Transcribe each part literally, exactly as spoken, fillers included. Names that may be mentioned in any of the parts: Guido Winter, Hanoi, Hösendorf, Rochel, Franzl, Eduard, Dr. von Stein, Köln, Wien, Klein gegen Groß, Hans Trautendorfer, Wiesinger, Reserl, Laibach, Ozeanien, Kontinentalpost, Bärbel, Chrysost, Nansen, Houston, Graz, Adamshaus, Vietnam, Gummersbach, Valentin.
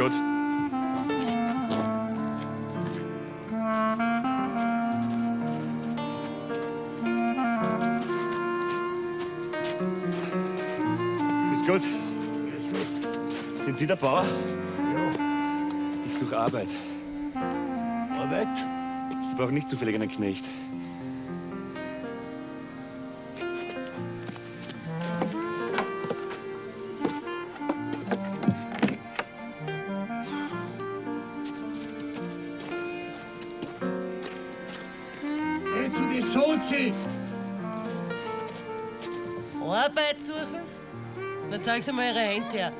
Gott. Grüß Gott. Sind Sie der Bauer? Ja. Ich suche Arbeit. Arbeit? Sie brauchen nicht zufällig einen Knecht. Arbeit suchen Sie? Dann zeigen Sie mal Ihre Hände her.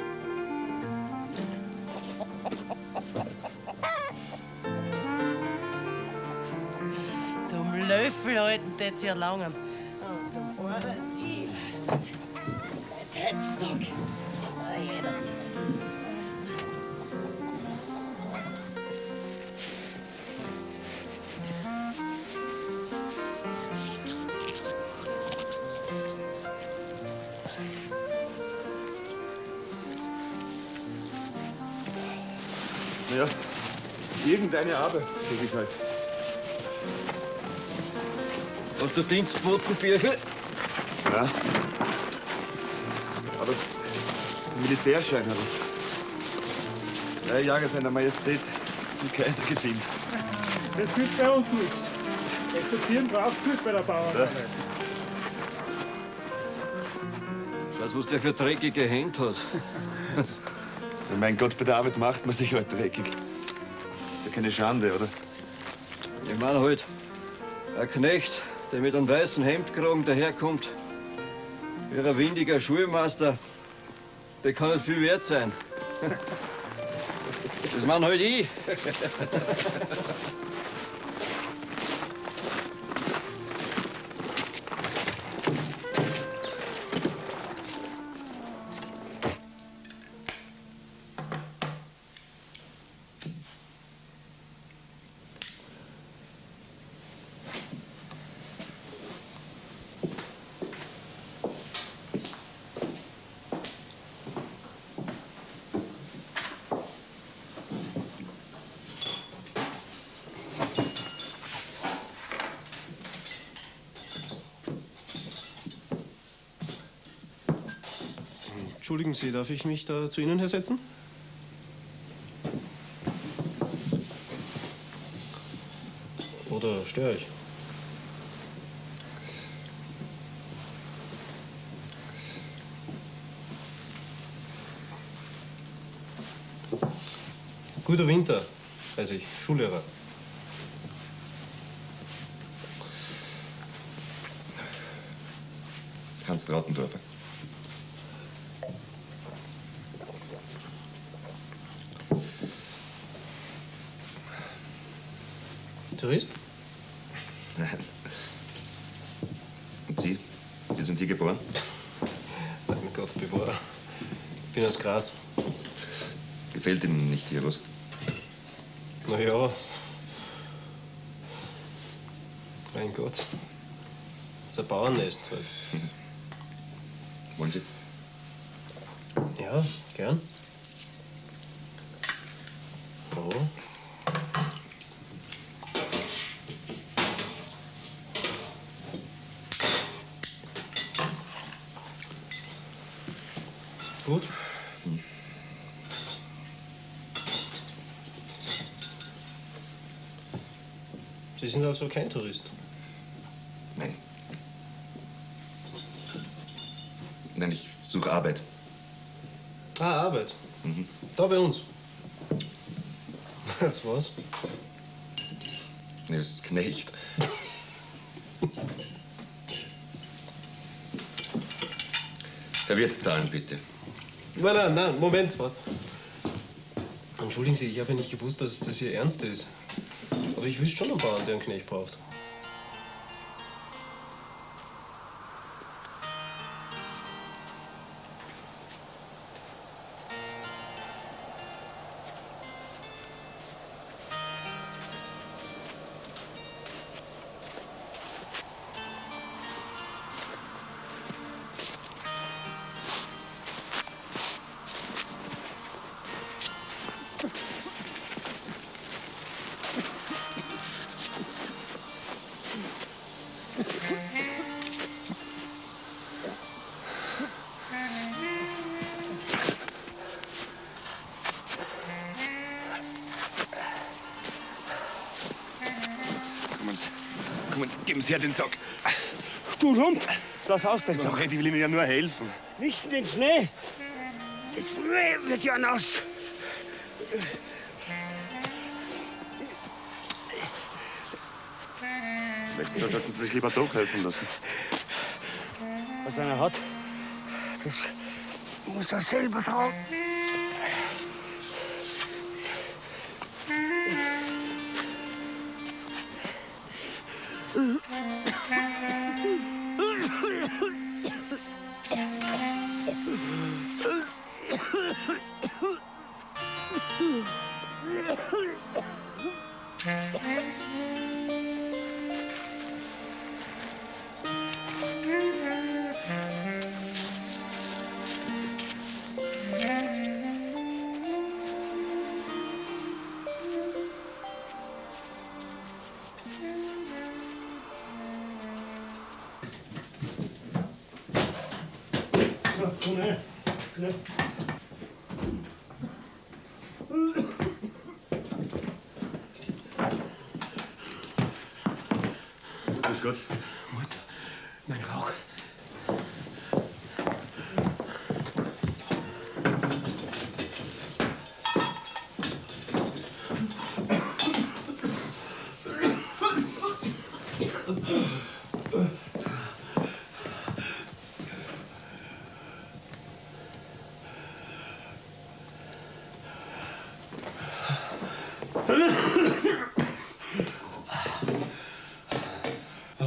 Zum Löffel halten tät Sie ja langen. Und zum Arbeit, ich weiß nicht. Heute Tag. Ja, irgendeine Arbeit, denke ich halt. Hast du Dienstbotenbücher? Ja. Aber Militärschein habe ich. Drei Jahre seiner Majestät dem Kaiser gedient. Das gibt bei uns nichts. Exerzieren braucht nicht bei der Bauernarbeit. Ja. Schau, was der für dreckige Hände hat. Mein Gott, bei der Arbeit macht man sich halt dreckig. Ist ja keine Schande, oder? Ich meine halt, ein Knecht, der mit einem weißen Hemdkragen daherkommt, wie ein windiger Schulmeister, der kann nicht viel wert sein. Das meine halt ich. Entschuldigen Sie, darf ich mich da zu Ihnen hersetzen? Oder störe ich? Guido Winter, weiß ich, Schullehrer. Hans Trautendorfer. Tourist? Nein. Und Sie? Wie sind Sie geboren? Mein Gott, bewahre. Ich bin aus Graz. Gefällt Ihnen nicht hier was? Na ja. Mein Gott. Das ist ein Bauernnest halt. Wollen Sie? Ja, gern. Oh. Gut. Hm. Sie sind also kein Tourist? Nein. Nein, ich suche Arbeit. Ah, Arbeit? Mhm. Da bei uns? Als was? Nee, das ist Knecht. Herr Wirt, zahlen bitte. Nein, nein, nein, Moment. Entschuldigen Sie, ich habe ja nicht gewusst, dass das hier ernst ist. Aber ich wüsste schon einen Bauern, der einen Knecht braucht. kommen Sie, geben Sie her den Sack. Du Hund, lass aus den Sack. Ich will Ihnen ja nur helfen. Nicht in den Schnee. Das Schnee wird ja nass. Vielleicht sollten Sie sich lieber doch helfen lassen. Was einer hat, das muss er selber tragen. Alles gut? Mut. Nein, Rauch.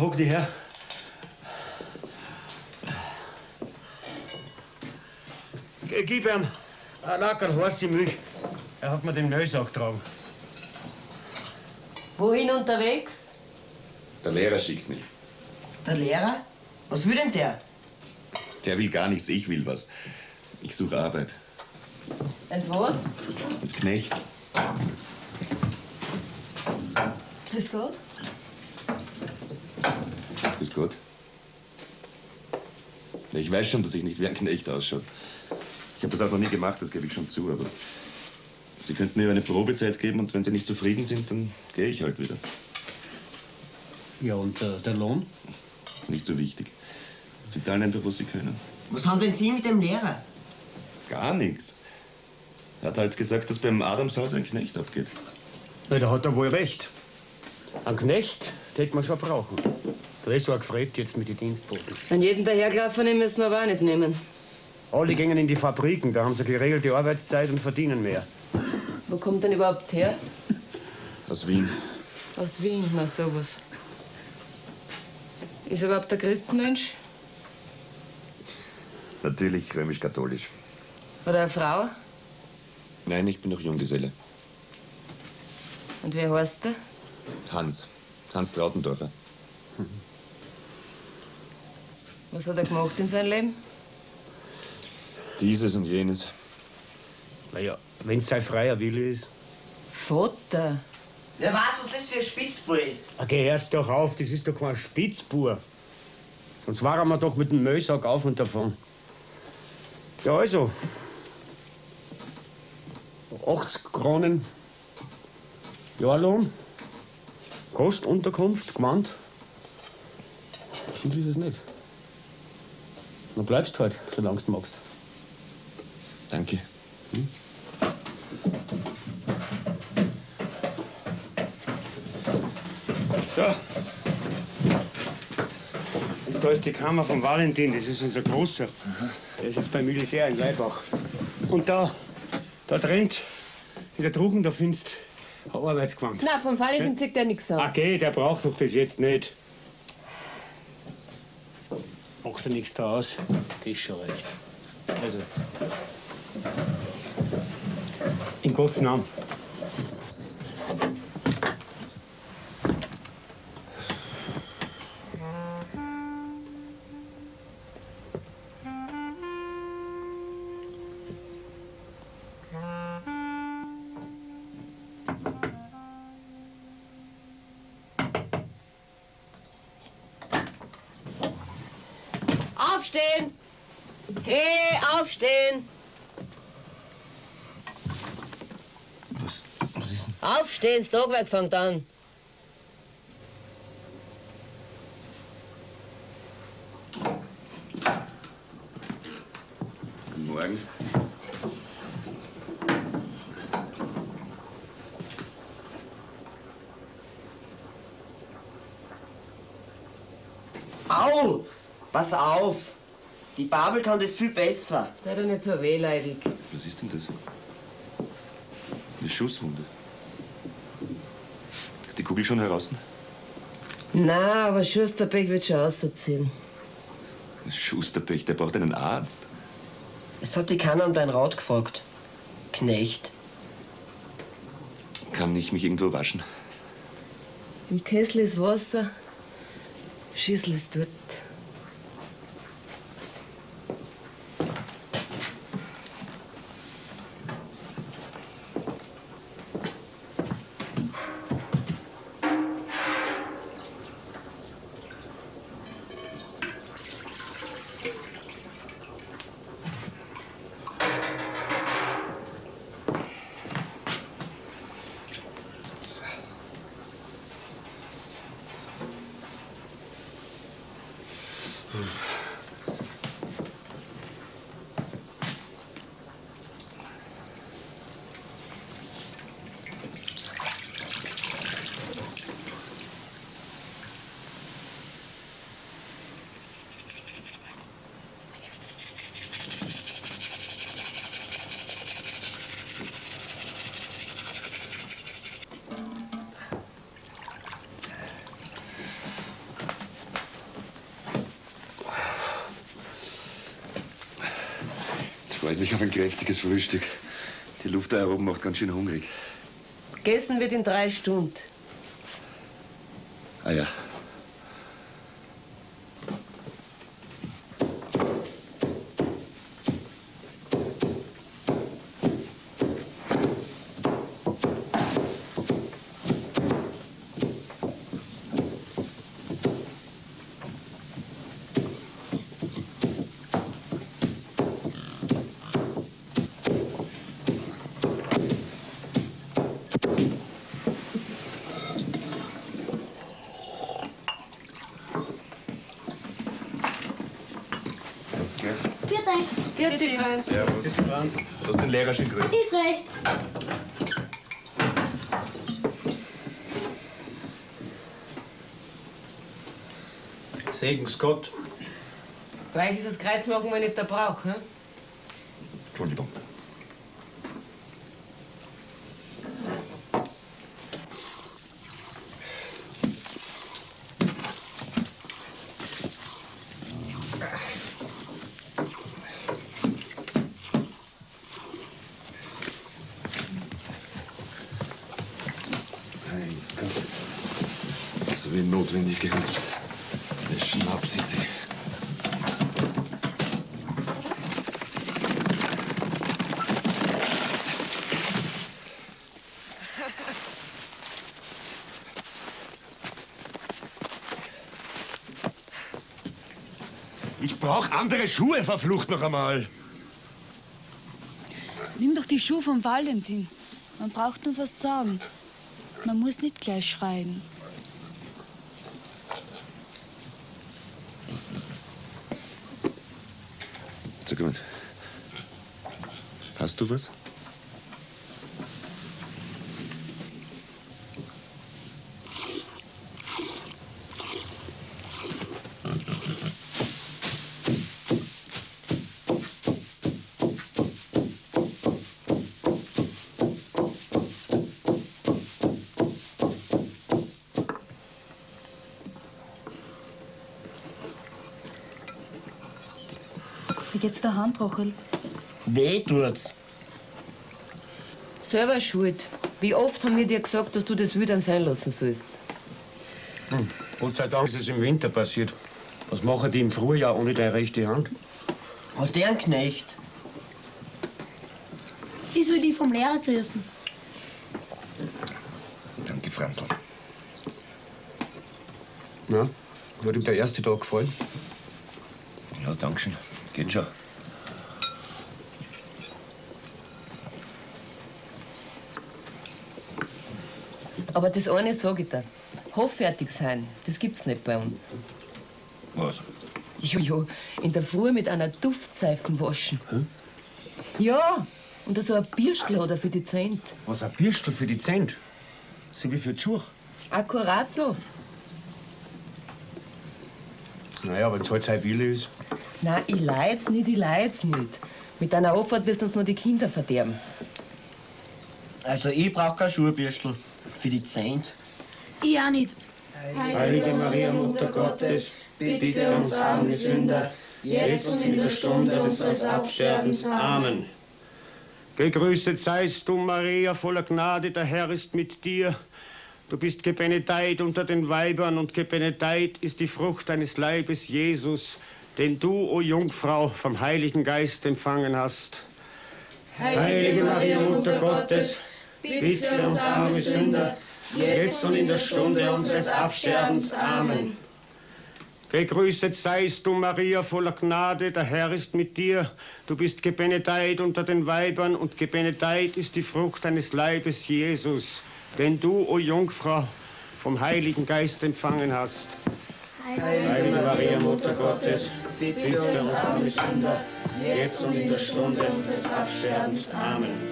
Hock dich her. Gib ihm ein Lackerl heiße Milch. Er hat mir den Müllsack getragen. Wohin unterwegs? Der Lehrer schickt mich. Der Lehrer? Was will denn der? Der will gar nichts, ich will was. Ich suche Arbeit. Als was? Als Knecht. Grüß Gott. Grüß Gott. Ich weiß schon, dass ich nicht wie ein Knecht ausschaut. Ich habe das auch noch nie gemacht, das gebe ich schon zu, aber Sie könnten mir eine Probezeit geben und wenn Sie nicht zufrieden sind, dann gehe ich halt wieder. Ja, und äh, der Lohn? Nicht so wichtig. Sie zahlen einfach, was Sie können. Was haben denn Sie mit dem Lehrer? Gar nichts. Er hat halt gesagt, dass beim Adamshaus ein Knecht abgeht. Na, da hat er wohl recht. Ein Knecht, den hätte man schon brauchen. Da ist so gefreut jetzt mit den Dienstboten. An jeden dahergelaufenen müssen wir aber auch nicht nehmen. Alle gingen in die Fabriken, da haben sie geregelte Arbeitszeit und verdienen mehr. Wo kommt denn überhaupt her? Aus Wien. Aus Wien, na sowas. Ist er überhaupt ein Christenmensch? Natürlich römisch-katholisch. Oder eine Frau? Nein, ich bin noch Junggeselle. Und wer heißt er? Hans. Hans Trautendorfer. Mhm. Was hat er gemacht in seinem Leben? Dieses und jenes. Naja, wenn es sein freier Wille ist. Vater! Wer weiß, was das für ein Spitzbub ist? Okay, hört's doch auf, das ist doch kein Spitzbub. Sonst waren wir doch mit dem Müllsack auf und davon. Ja, also. achtzig Kronen. Jahrlohn. Kostunterkunft, Gewand. Viel ist es nicht. Dann bleibst halt, solange du magst. Danke. Hm? So. Und da ist die Kammer von Valentin, das ist unser Großer. Der ist jetzt beim Militär in Laibach. Und da, da drinnt, in der Truchen, da findest ein Arbeitsgewand. Nein, vom Valentin zieht der nichts an. Okay, der braucht doch das jetzt nicht. Macht er nichts da aus? Das ist schon recht. Also. In Gottes Namen. Aufstehen! Hey, aufstehen! Was, was ist denn? Aufstehen, das Tagwerk fängt an. Paul, pass auf. Die Bärbel kann das viel besser. Sei doch nicht so wehleidig. Was ist denn das? Eine Schusswunde. Ist die Kugel schon heraus? Na, aber Schusterpech wird schon rausziehen. Schusterpech, der braucht einen Arzt. Es hat die keiner um dein Rat gefragt. Knecht. Kann ich mich irgendwo waschen? Im Kessel ist Wasser, Schüssel ist dort. Ich habe ein kräftiges Frühstück. Die Luft da oben macht ganz schön hungrig. Gegessen wird in drei Stunden. Ah ja. Servus. Servus. Du hast den Lehrer schön grüßt. Ist recht. Segens Gott. Gleich ist das Kreuz machen wir nicht der Brauch, hm? Entschuldigung. Notwendig gehabt. Eine Schnapsidee. Ich brauche andere Schuhe, verflucht noch einmal. Nimm doch die Schuhe von Valentin. Man braucht nur was sagen. Man muss nicht gleich schreien. Hast du was? Wie geht's der Hand, Rochel? Weh tut's. Selber schuld. Wie oft haben wir dir gesagt, dass du das Wildern sein lassen sollst? Hm. Gott sei Dank ist es im Winter passiert. Was machen die im Frühjahr ohne deine rechte Hand? Aus deren Knecht. Ich soll die vom Lehrer grüßen. Danke, Franzl. Na, hat ihm der erste Tag gefallen? Ja, danke schön. Geht schon. Aber das eine sage ich dir. Hoffärtig sein, das gibt's nicht bei uns. Was? Jojo, in der Früh mit einer Duftseife waschen. Hm? Ja, und so ein Birstel hat er für die Zent. Was, ein Birstel für die Zent? So wie für die Schuhe? Akkurat so. Naja, wenn es halt sein Wille ist. Nein, ich leid's nicht, ich leid's nicht. Mit einer Auffahrt wirst du uns nur die Kinder verderben. Also ich brauch kein Schuhbürstel für die Zehnt. Ich auch nicht. Heilige Maria, Mutter Gottes, bitte für uns arme Sünder, jetzt und in der Stunde unseres Absterbens. Amen. Gegrüßet seist du, Maria, voller Gnade, der Herr ist mit dir. Du bist gebenedeit unter den Weibern und gebenedeit ist die Frucht deines Leibes, Jesus, den du, o Jungfrau, vom Heiligen Geist empfangen hast. Heilige Maria, Mutter Gottes, bitte für uns arme Sünder, jetzt und in der Stunde unseres Absterbens. Amen. Gegrüßet seist du, Maria, voller Gnade, der Herr ist mit dir. Du bist gebenedeit unter den Weibern und gebenedeit ist die Frucht deines Leibes, Jesus, den du, o Jungfrau, vom Heiligen Geist empfangen hast. Heilige Maria, Mutter Gottes, bitte für uns arme Sünder, jetzt und in der Stunde unseres Absterbens. Amen.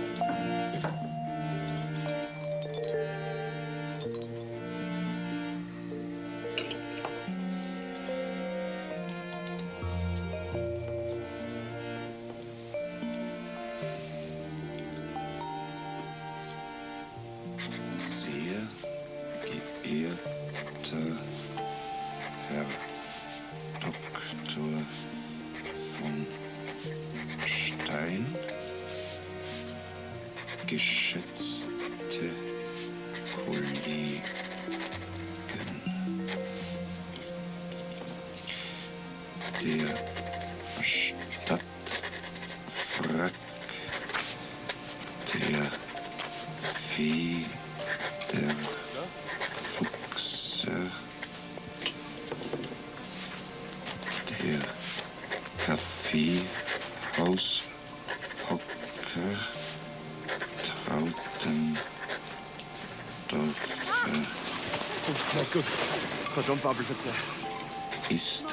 Ist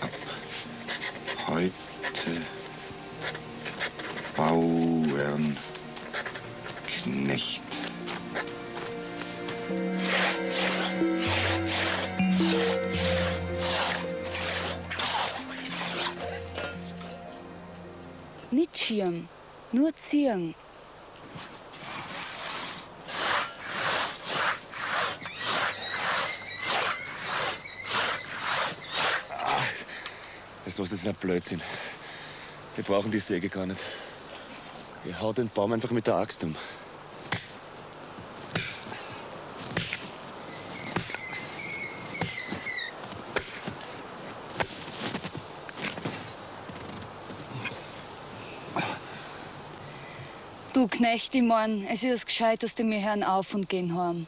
ab heute Bauernknecht. Nicht schirm, nur ziehen. Das ist ein Blödsinn. Wir brauchen die Säge gar nicht. Ihr haut den Baum einfach mit der Axt um. Du Knecht, ich mein, es ist das Gescheiteste, wir hören auf und gehen heim.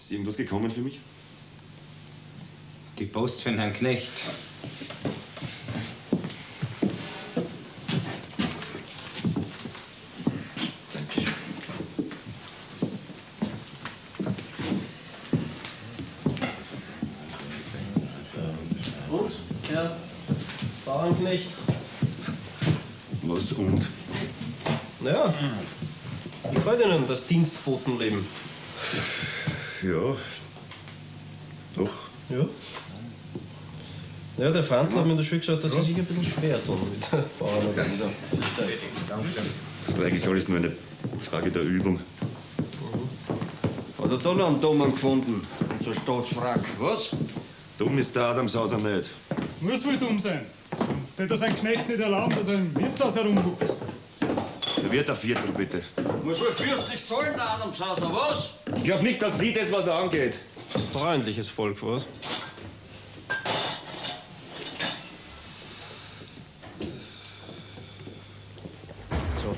Ist irgendwas gekommen für mich? Die Post für Herrn Knecht. Was und? Naja, wie gefällt Ihnen das Dienstbotenleben? Ja, doch. Ja? Ja, der Franzl hat mir in der Schule gesagt, dass Sie sich ein bisschen schwer tun mit der Bauernarbeit. Das ist eigentlich alles nur eine Frage der Übung. Hat er da noch einen Dummen gefunden? So Staatsfrack. Was? Dumm ist der Adamshauser nicht. Muss wohl dumm sein. Sonst hätte das ein Knecht nicht erlauben, dass er im Wirtshaus herumguckt. Der Wirt auf Viertel, bitte. Muss wohl fürstlich zahlen, der Adamshauser, was? Ich glaub nicht, dass Sie das, was er angeht. Freundliches Volk, was? So.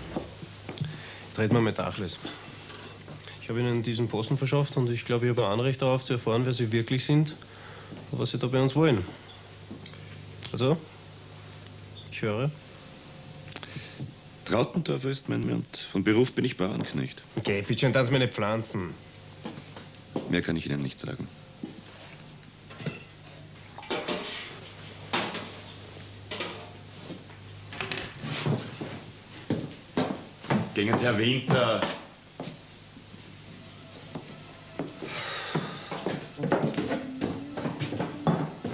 Jetzt reden wir mit Achles. Ich habe Ihnen diesen Posten verschafft und ich glaube, ich habe ein Anrecht darauf, zu erfahren, wer Sie wirklich sind und was Sie da bei uns wollen. Also, ich höre. Trautendorfer ist mein Wirt. Von Beruf bin ich Bauernknecht. Okay, bitte schön, tanz meine Pflanzen. Mehr kann ich Ihnen nicht sagen. Gehen Sie, Herr Winter.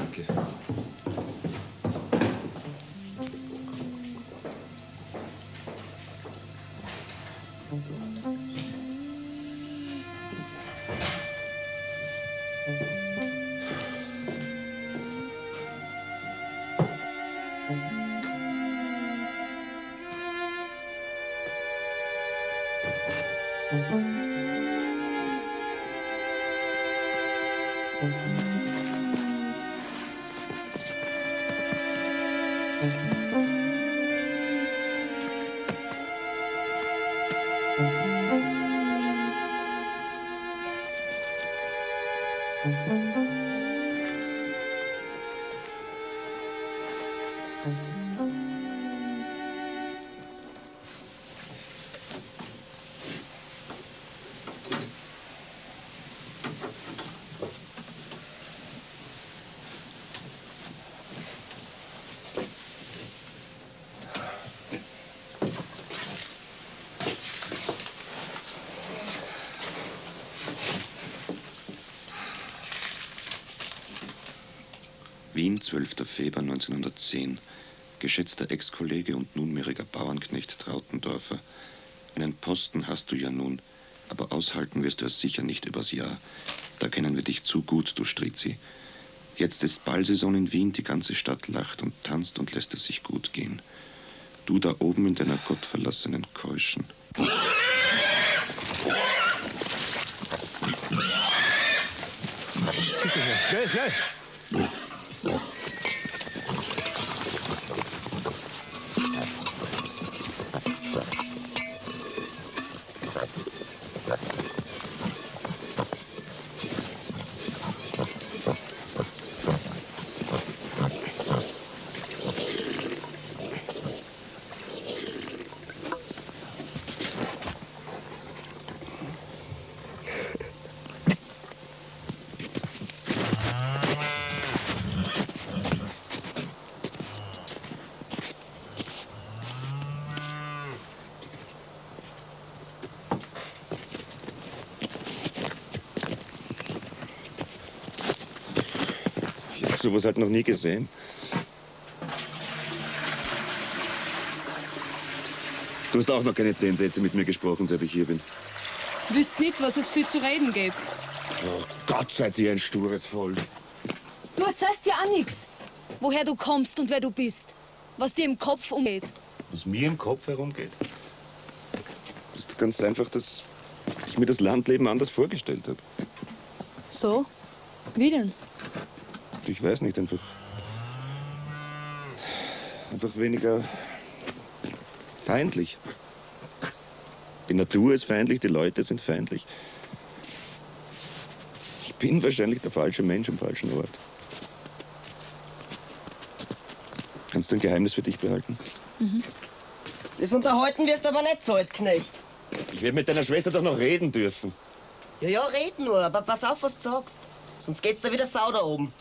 Okay. Wien, zwölfter Februar neunzehnhundertzehn, geschätzter Ex-Kollege und nunmehriger Bauernknecht Trautendorfer, einen Posten hast du ja nun, aber aushalten wirst du es sicher nicht übers Jahr. Da kennen wir dich zu gut, du Strizi. Jetzt ist Ballsaison in Wien, die ganze Stadt lacht und tanzt und lässt es sich gut gehen. Du da oben in deiner gottverlassenen Keuschen. Schnell, schnell! Sowas halt noch nie gesehen. Du hast auch noch keine zehn Sätze mit mir gesprochen, seit ich hier bin. Du wüsst nicht, was es viel zu reden gibt. Oh Gott, seid ihr ein stures Volk. Du erzählst ja auch nichts, woher du kommst und wer du bist. Was dir im Kopf umgeht. Was mir im Kopf herumgeht? Das ist ganz einfach, dass ich mir das Landleben anders vorgestellt habe. So? Wie denn? Ich weiß nicht, einfach, einfach weniger feindlich. Die Natur ist feindlich, die Leute sind feindlich. Ich bin wahrscheinlich der falsche Mensch am falschen Ort. Kannst du ein Geheimnis für dich behalten? Mhm. Das unterhalten wirst du aber nicht, Zaltknecht. Ich werde mit deiner Schwester doch noch reden dürfen. Ja, ja, red nur, aber pass auf, was du sagst. Sonst geht's da wieder sau da oben.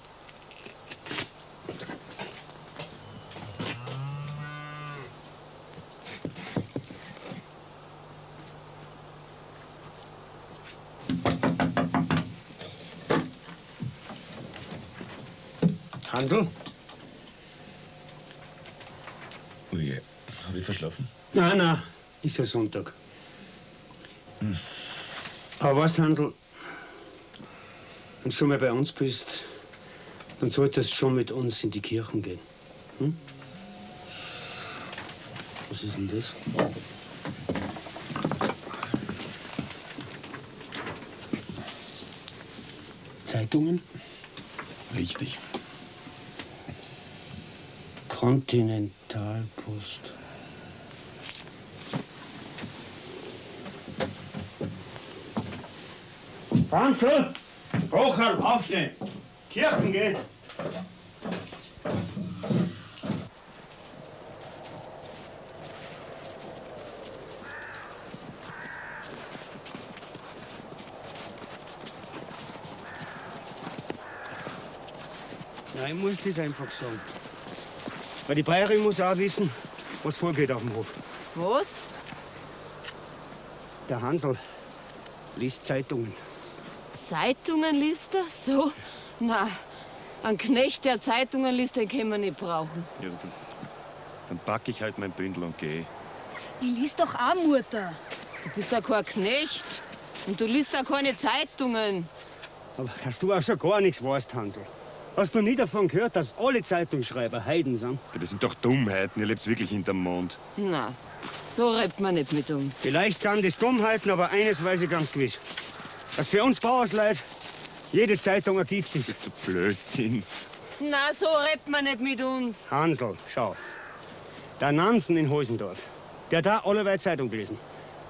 Hansl? Oh je, hab ich verschlafen? Nein, nein, ist ja Sonntag. Hm. Aber weißt, Hansl, wenn du schon mal bei uns bist, dann solltest du schon mit uns in die Kirchen gehen. Hm? Was ist denn das? Zeitungen? Richtig. Kontinentalpost. Franzl! Rochel, aufstehen! Kirchen gehen! Nein, ich muss das einfach sagen. Weil die Bayerin muss auch wissen, was vorgeht auf dem Hof. Was? Der Hansl liest Zeitungen. Zeitungen liest er? So? Na, einen Knecht, der Zeitungen liest, den können wir nicht brauchen. Ja, also, dann, dann packe ich halt mein Bündel und gehe. Die liest doch auch, Mutter. Du bist ja kein Knecht und du liest ja keine Zeitungen. Aber dass du auch schon gar nichts weißt, Hansl. Hast du nie davon gehört, dass alle Zeitungsschreiber Heiden sind? Ja, das sind doch Dummheiten, ihr lebt wirklich hinterm Mond. Na, so redet man nicht mit uns. Vielleicht sind das Dummheiten, aber eines weiß ich ganz gewiss. Dass für uns Bauersleute jede Zeitung ein Gift ist. Blödsinn. Na, so redet man nicht mit uns. Hansl, schau. Der Nansen in Hösendorf, der da allerweil Zeitung gelesen.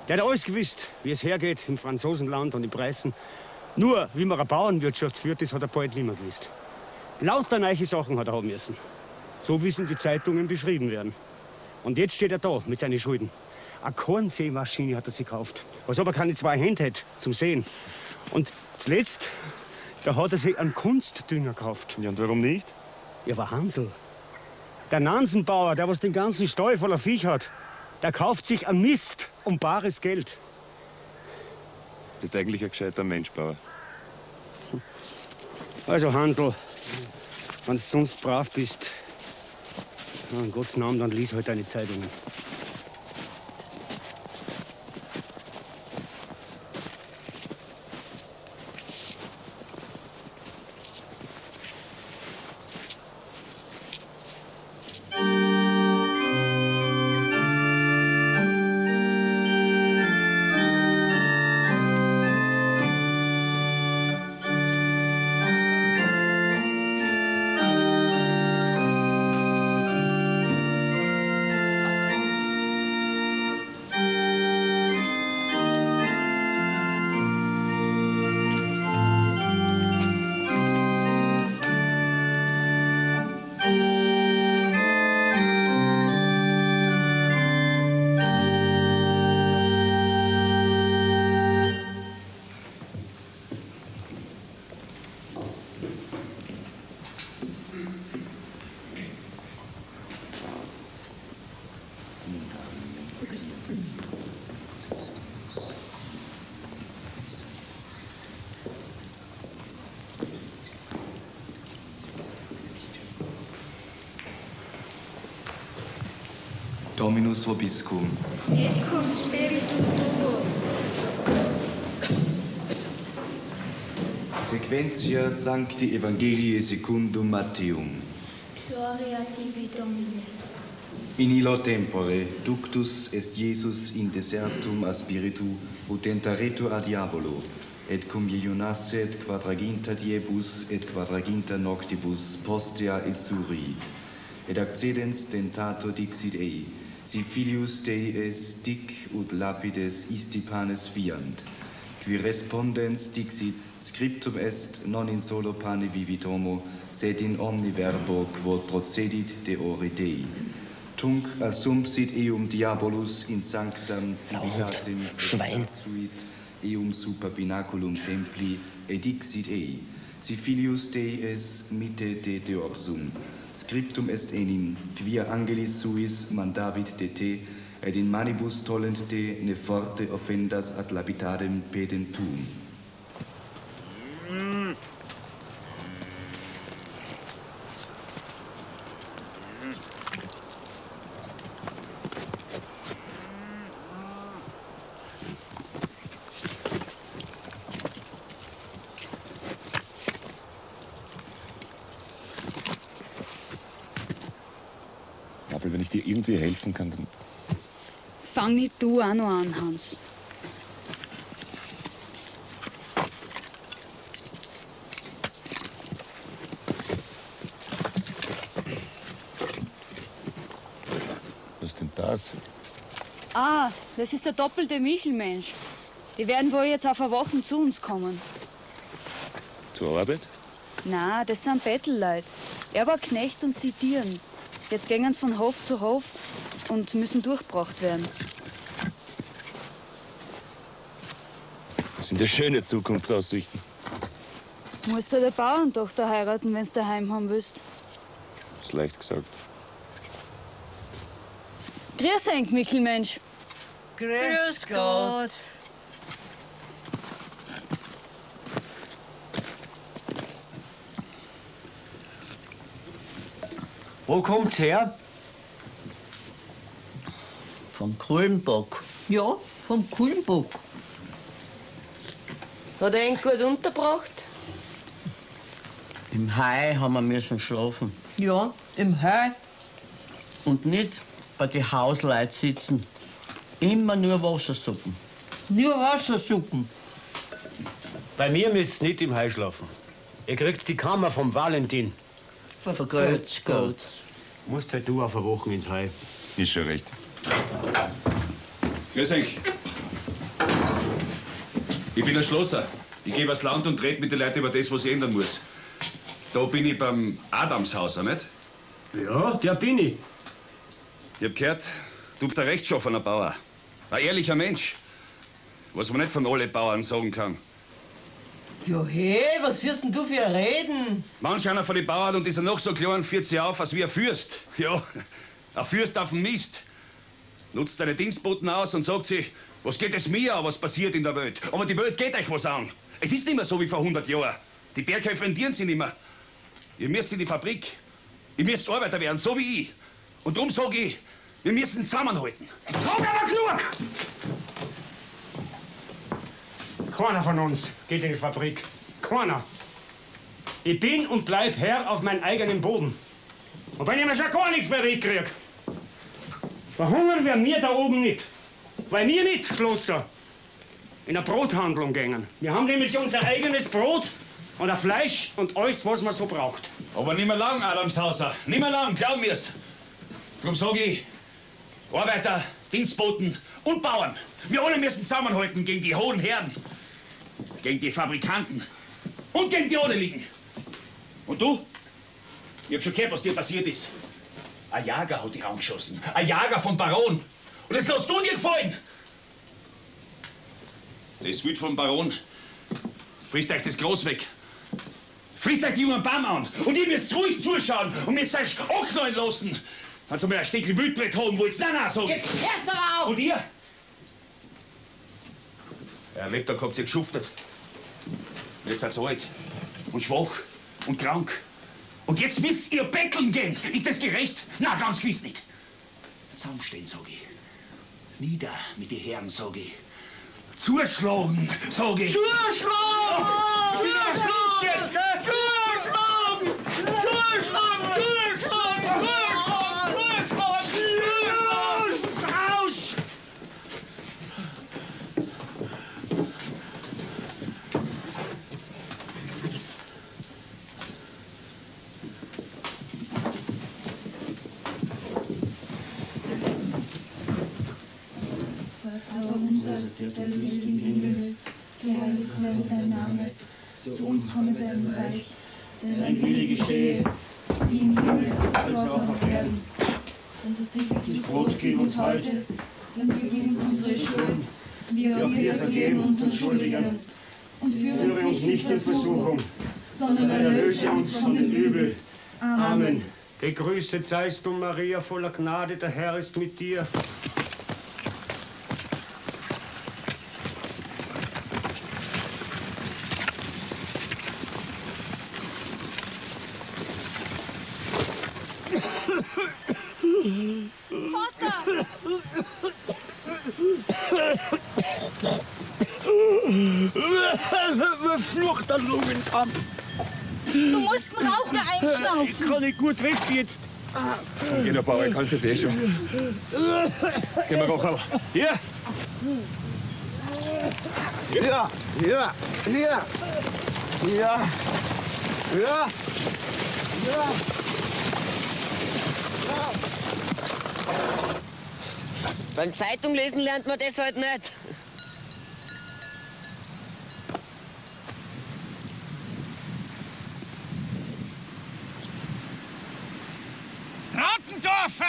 Der hat alles gewusst, wie es hergeht im Franzosenland und in Preußen. Nur, wie man eine Bauernwirtschaft führt, das hat er bald nicht mehr gewusst. Lauter neue Sachen hat er haben müssen. So wissen die Zeitungen beschrieben werden. Und jetzt steht er da mit seinen Schulden. Eine Kornsämaschine hat er sich gekauft, was aber keine zwei Hände hat zum Säen. Und zuletzt, da hat er sich einen Kunstdünger gekauft. Ja, und warum nicht? Ja, war Hansl. Der Nansenbauer, der was den ganzen Stall voller Viech hat, der kauft sich einen Mist um bares Geld. Du bist eigentlich ein gescheiter Mensch, Bauer. Also, Hansl, wenn du sonst brav bist, na, in Gottes Namen, dann lies halt deine Zeitungen. Dominus vobiscum. Et cum spiritu tuo. Sequentia Sancti Evangelii secundum Matteum. Gloria tibi Domine. In illo tempore ductus est Iesus in desertum a spiritu potentaretur a diabolo, et cum iunasset quadraginta diebus et quadraginta noctibus postea essurit, et accedens tentator dixit ei, si filius Dees dic ut lapides isti panes fiant, qui respondens dixit scriptum est non in solo pane vivitomo, sed in omni verbo quod procedit deore Dei. Tunc assumpsit eum diabolus in sanctam civitatem suit eum super binaculum templi et dixit ei, si filius Dees mitte de deorsum, scriptum est enim, quia angelis suis mandavit de te, et in manibus tollent te ne forte offendas ad lapidadem pedentum. Dir helfen kann. Fang nicht du auch noch an, Hans. Was ist denn das? Ah, das ist der doppelte Michelmensch. Die werden wohl jetzt auf eine Woche zu uns kommen. Zur Arbeit? Na, das sind Bettelleute. Er war Knecht und sie Tieren. Jetzt gehen sie von Hof zu Hof und müssen durchgebracht werden. Das sind ja schöne Zukunftsaussichten. Musst du deine Bauerntochter heiraten, wenn du daheim haben willst? Das ist leicht gesagt. Grüß euch, Michelmensch. Grüß Gott. Wo kommt's her? Vom Grünbock. Ja, Vom Kulmbock. Hat er ihn gut untergebracht? Im Hai haben wir müssen schlafen. Ja, im Hai. Und nicht bei den Hausleuten sitzen. Immer nur Wassersuppen. Nur Wassersuppen. Bei mir müsst ihr nicht im Hai schlafen. Ihr kriegt die Kammer vom Valentin. Vergrötz Gott. Musst halt du auf eine Woche ins Hai. Ist schon recht. Grüß euch. Ich bin ein Schlosser. Ich gehe übers Land und rede mit den Leuten über das, was ich ändern muss. Da bin ich beim Adamshaus, nicht? Ja, der bin ich. Ich hab gehört, du bist ein rechtschaffener Bauer. Ein ehrlicher Mensch. Was man nicht von allen Bauern sagen kann. Ja, hey, was führst denn du für ein Reden? Manch einer von den Bauern und dieser noch so klein führt sich auf, als wie ein Fürst. Ja, ein Fürst auf dem Mist. Nutzt seine Dienstboten aus und sagt sie, was geht es mir an, was passiert in der Welt? Aber die Welt geht euch was an. Es ist nicht mehr so wie vor hundert Jahren. Die Berghöfe rendieren sie nicht mehr. Ihr müsst in die Fabrik. Ihr müsst Arbeiter werden, so wie ich. Und darum sage ich, wir müssen zusammenhalten. Jetzt hab ich aber genug! Keiner von uns geht in die Fabrik. Keiner. Ich bin und bleib Herr auf meinem eigenen Boden. Und wenn ich mir schon gar nichts mehr wegkriege, verhungern wir mir da oben nicht. Weil wir nicht, Schlosser, in eine Brothandlung gingen. Wir haben nämlich unser eigenes Brot und ein Fleisch und alles, was man so braucht. Aber nicht mehr lang, Adamshauser. Nicht mehr lang, glaub mir's. Darum sage ich, Arbeiter, Dienstboten und Bauern, wir alle müssen zusammenhalten gegen die hohen Herren, gegen die Fabrikanten und gegen die Adeligen. Und du? Ich hab schon gehört, was dir passiert ist. Ein Jager hat dich angeschossen. Ein Jager vom Baron. Und jetzt lass du dir gefallen! Das Wild vom Baron frisst euch das Gras weg. Frisst euch die jungen Bäume an. Und ihr müsst ruhig zuschauen und müsst euch anknallen lassen. Wenn ihr mal ein Stückchen Wildbrett haben wollt, nein, nein, sagen. Jetzt hörst du auf! Und ihr? Ja, Lebtag habt ihr geschuftet. Und jetzt seid ihr alt und schwach und krank. Und jetzt müsst ihr betteln gehen. Ist das gerecht? Na, ganz gewiss nicht. Zusammenstehen, sag ich. Nieder mit den Herren, sag ich. Zuschlagen, sag ich. Zuschlagen! Oh, Zuschlagen! Jetzt, gell? Zuschlagen! Zuschlagen! Zuschlagen! Zuschlagen! Zuschlagen! Zuschlagen! Raus! Der Licht im Himmel, geheiligt werde dein Name, zu uns komme dein Reich, dein Wille geschehe, wie im Himmel, so auch auf Erden. Unser Brot gib uns heute, und vergib uns unsere Schuld, wie auch wir vergeben unseren Schuldigern. Und führe uns nicht in Versuchung, sondern erlöse uns von dem Übel. Amen. Gegrüßet seist du, Maria, voller Gnade, der Herr ist mit dir. Du musst einen Raucher einschnaufen. Ich kann nicht gut weg jetzt. Geh noch, Bauer, ich kann das eh schon. Geh mal, Rochel. Hier! Ja! Ja! Ja! Ja! Ja! Ja! Beim Zeitunglesen lernt man das halt nicht. Trautendorfer!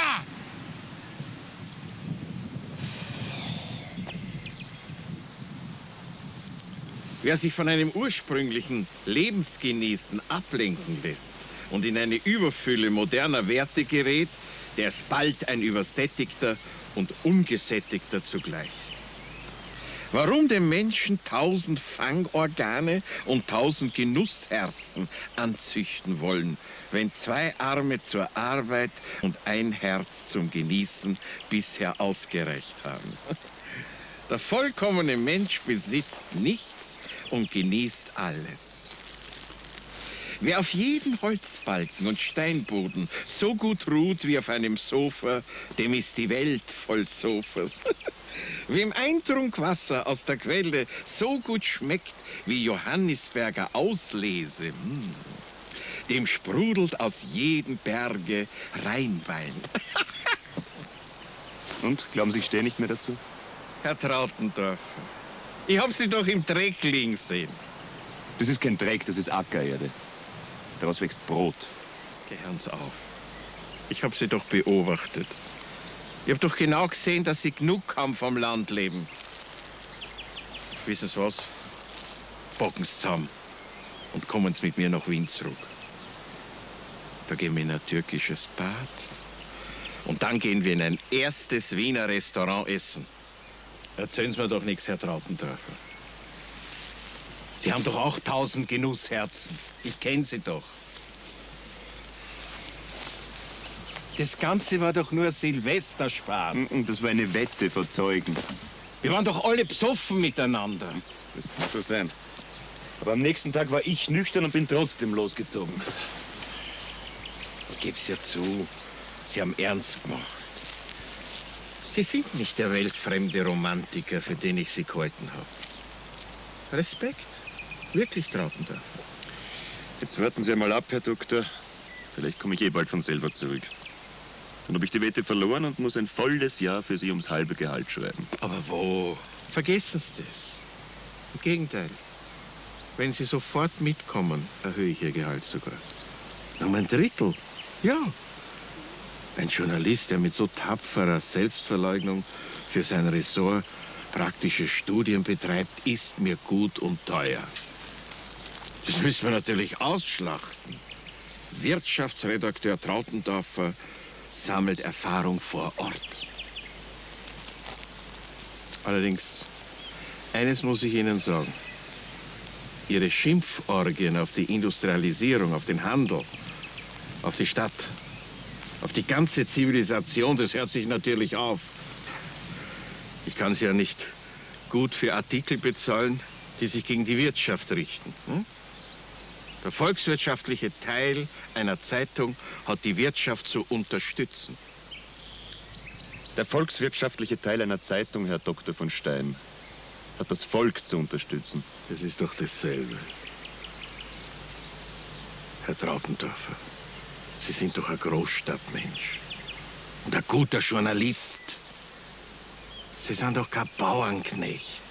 Wer sich von einem ursprünglichen Lebensgenießen ablenken lässt und in eine Überfülle moderner Werte gerät, der ist bald ein Übersättigter und Ungesättigter zugleich. Warum dem Menschen tausend Fangorgane und tausend Genussherzen anzüchten wollen, wenn zwei Arme zur Arbeit und ein Herz zum Genießen bisher ausgereicht haben? Der vollkommene Mensch besitzt nichts und genießt alles. Wer auf jeden Holzbalken und Steinboden so gut ruht wie auf einem Sofa, dem ist die Welt voll Sofas. Wem ein Trunk Wasser aus der Quelle so gut schmeckt wie Johannisberger Auslese, mh, dem sprudelt aus jedem Berge Rheinwein. Und, glauben Sie, ich stehe nicht mehr dazu? Herr Trautendorfer, ich habe Sie doch im Dreck liegen sehen. Das ist kein Dreck, das ist Ackererde. Daraus wächst Brot. Gehörn's auf. Ich habe Sie doch beobachtet. Ich habe doch genau gesehen, dass Sie genug haben vom Landleben. Wissen Sie was? Packen's zusammen und kommen's mit mir nach Wien zurück. Da gehen wir in ein türkisches Bad. Und dann gehen wir in ein erstes Wiener Restaurant essen. Erzählen Sie mir doch nichts, Herr Trautendorfer. Sie haben doch auch tausend Genussherzen. Ich kenne Sie doch. Das Ganze war doch nur Silvesterspaß. Das war eine Wette, verzeugen. Wir waren doch alle besoffen miteinander. Das kann schon sein. Aber am nächsten Tag war ich nüchtern und bin trotzdem losgezogen. Ich gebe es ja zu. Sie haben ernst gemacht. Sie sind nicht der weltfremde Romantiker, für den ich Sie gehalten habe. Respekt. Wirklich, Trautendorfer. Jetzt warten Sie einmal ab, Herr Doktor. Vielleicht komme ich eh bald von selber zurück. Dann habe ich die Wette verloren und muss ein volles Jahr für Sie ums halbe Gehalt schreiben. Aber wo? Vergessen Sie das. Im Gegenteil. Wenn Sie sofort mitkommen, erhöhe ich Ihr Gehalt sogar. Um ein Drittel? Ja. Ein Journalist, der mit so tapferer Selbstverleugnung für sein Ressort praktische Studien betreibt, ist mir gut und teuer. Das müssen wir natürlich ausschlachten. Wirtschaftsredakteur Trautendorfer sammelt Erfahrung vor Ort. Allerdings, eines muss ich Ihnen sagen. Ihre Schimpforgien auf die Industrialisierung, auf den Handel, auf die Stadt, auf die ganze Zivilisation, das hört sich natürlich auf. Ich kann sie ja nicht gut für Artikel bezahlen, die sich gegen die Wirtschaft richten. Hm? Der volkswirtschaftliche Teil einer Zeitung hat die Wirtschaft zu unterstützen. Der volkswirtschaftliche Teil einer Zeitung, Herr Doktor von Stein, hat das Volk zu unterstützen. Das ist doch dasselbe. Herr Trautendorfer, Sie sind doch ein Großstadtmensch und ein guter Journalist. Sie sind doch kein Bauernknecht.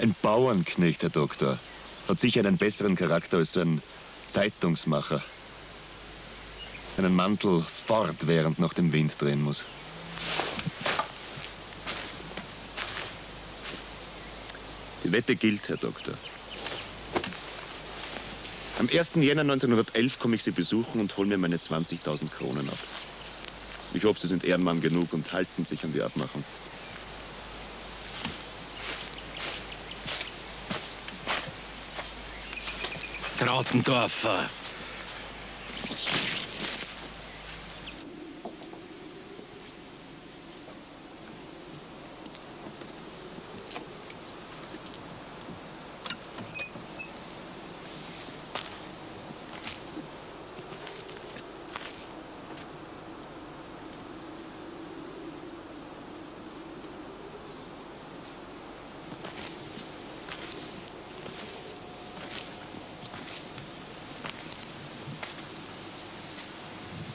Ein Bauernknecht, Herr Doktor, hat sicher einen besseren Charakter als so ein Zeitungsmacher. Einen Mantel fortwährend nach dem Wind drehen muss. Die Wette gilt, Herr Doktor. Am ersten Jänner neunzehnhundertelf komme ich Sie besuchen und hole mir meine zwanzigtausend Kronen ab. Ich hoffe, Sie sind Ehrenmann genug und halten sich an die Abmachung. Trautendorfer!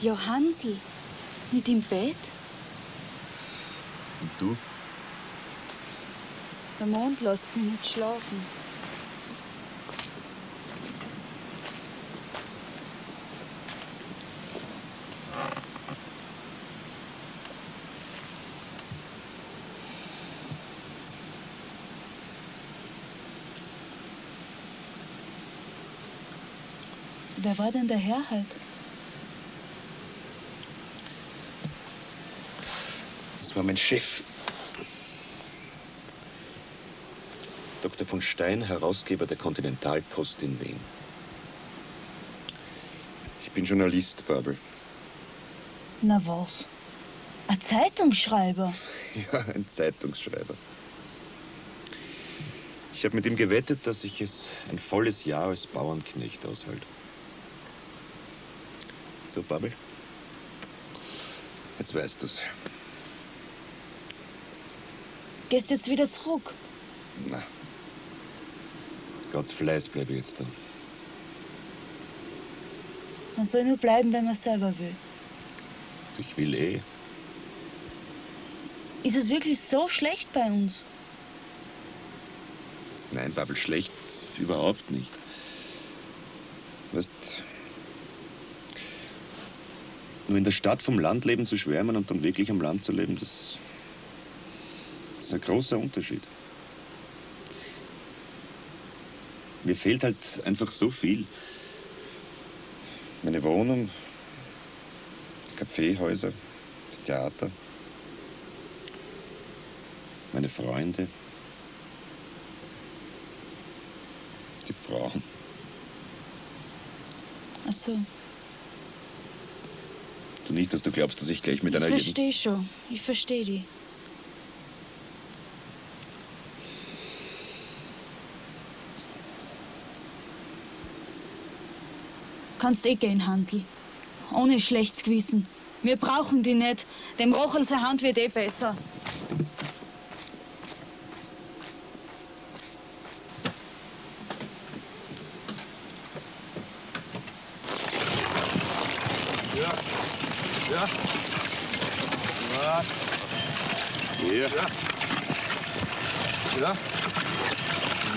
Ja, Hansl, nicht im Bett. Und du? Der Mond lässt mich nicht schlafen. Wer war denn der Herr halt? Das war mein Chef. Doktor von Stein, Herausgeber der Kontinentalpost in Wien. Ich bin Journalist, Bärbel. Na was? Ein Zeitungsschreiber? Ja, ein Zeitungsschreiber. Ich habe mit ihm gewettet, dass ich es ein volles Jahr als Bauernknecht aushalte. So, Bärbel, jetzt weißt du's. Gehst jetzt wieder zurück? Na, ganz Fleiß bleibe ich jetzt da. Man soll nur bleiben, wenn man selber will. Ich will eh. Ist es wirklich so schlecht bei uns? Nein, Bärbel, schlecht überhaupt nicht. Weißt, nur in der Stadt vom Landleben zu schwärmen und dann wirklich am Land zu leben, das, das ist ein großer Unterschied. Mir fehlt halt einfach so viel. Meine Wohnung, Kaffeehäuser, Theater, meine Freunde, die Frauen. Ach so. Du nicht, dass du glaubst, dass ich gleich mit einer... Ich verstehe schon. Ich verstehe die. Kannst eh gehen, Hansl. Ohne schlechtes Gewissen. Wir brauchen die nicht. Dem Rochel seine Hand wird eh besser. Ja. Ja. Ja. Ja.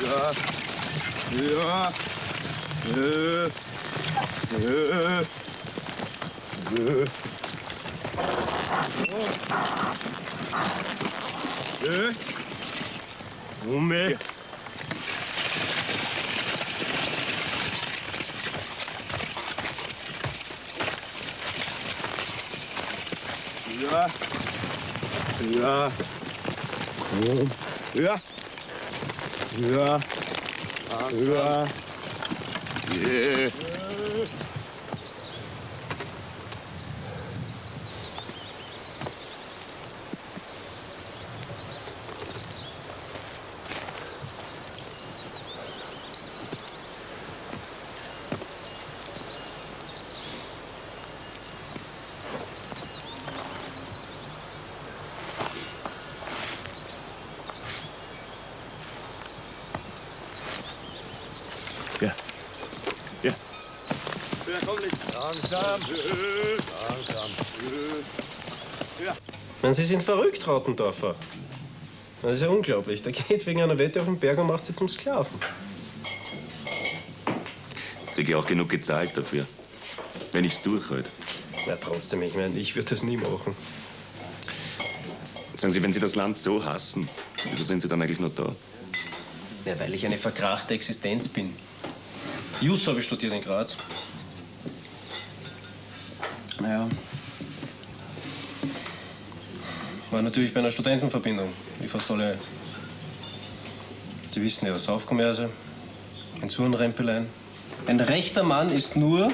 Ja. Ja. Ja. Ja. Nö. Nö. Nö. Moment. Ja. Ja. Ja. Ja. Ja. Ja. Langsam. Langsam. Ja. Nein, Sie sind verrückt, Trautendorfer. Das ist ja unglaublich. Der geht wegen einer Wette auf den Berg und macht sie zum Sklaven. Ich kriege auch genug gezahlt dafür. Wenn ich's durchhalte. Na, trotzdem, ich meine, ich würde das nie machen. Sagen Sie, wenn Sie das Land so hassen, wieso sind Sie dann eigentlich noch da? Ja, weil ich eine verkrachte Existenz bin. Jus habe ich studiert in Graz. Naja, war natürlich bei einer Studentenverbindung, wie fast alle. Sie wissen ja, Saufkommerse, ein Surenrempelein. Ein rechter Mann ist nur,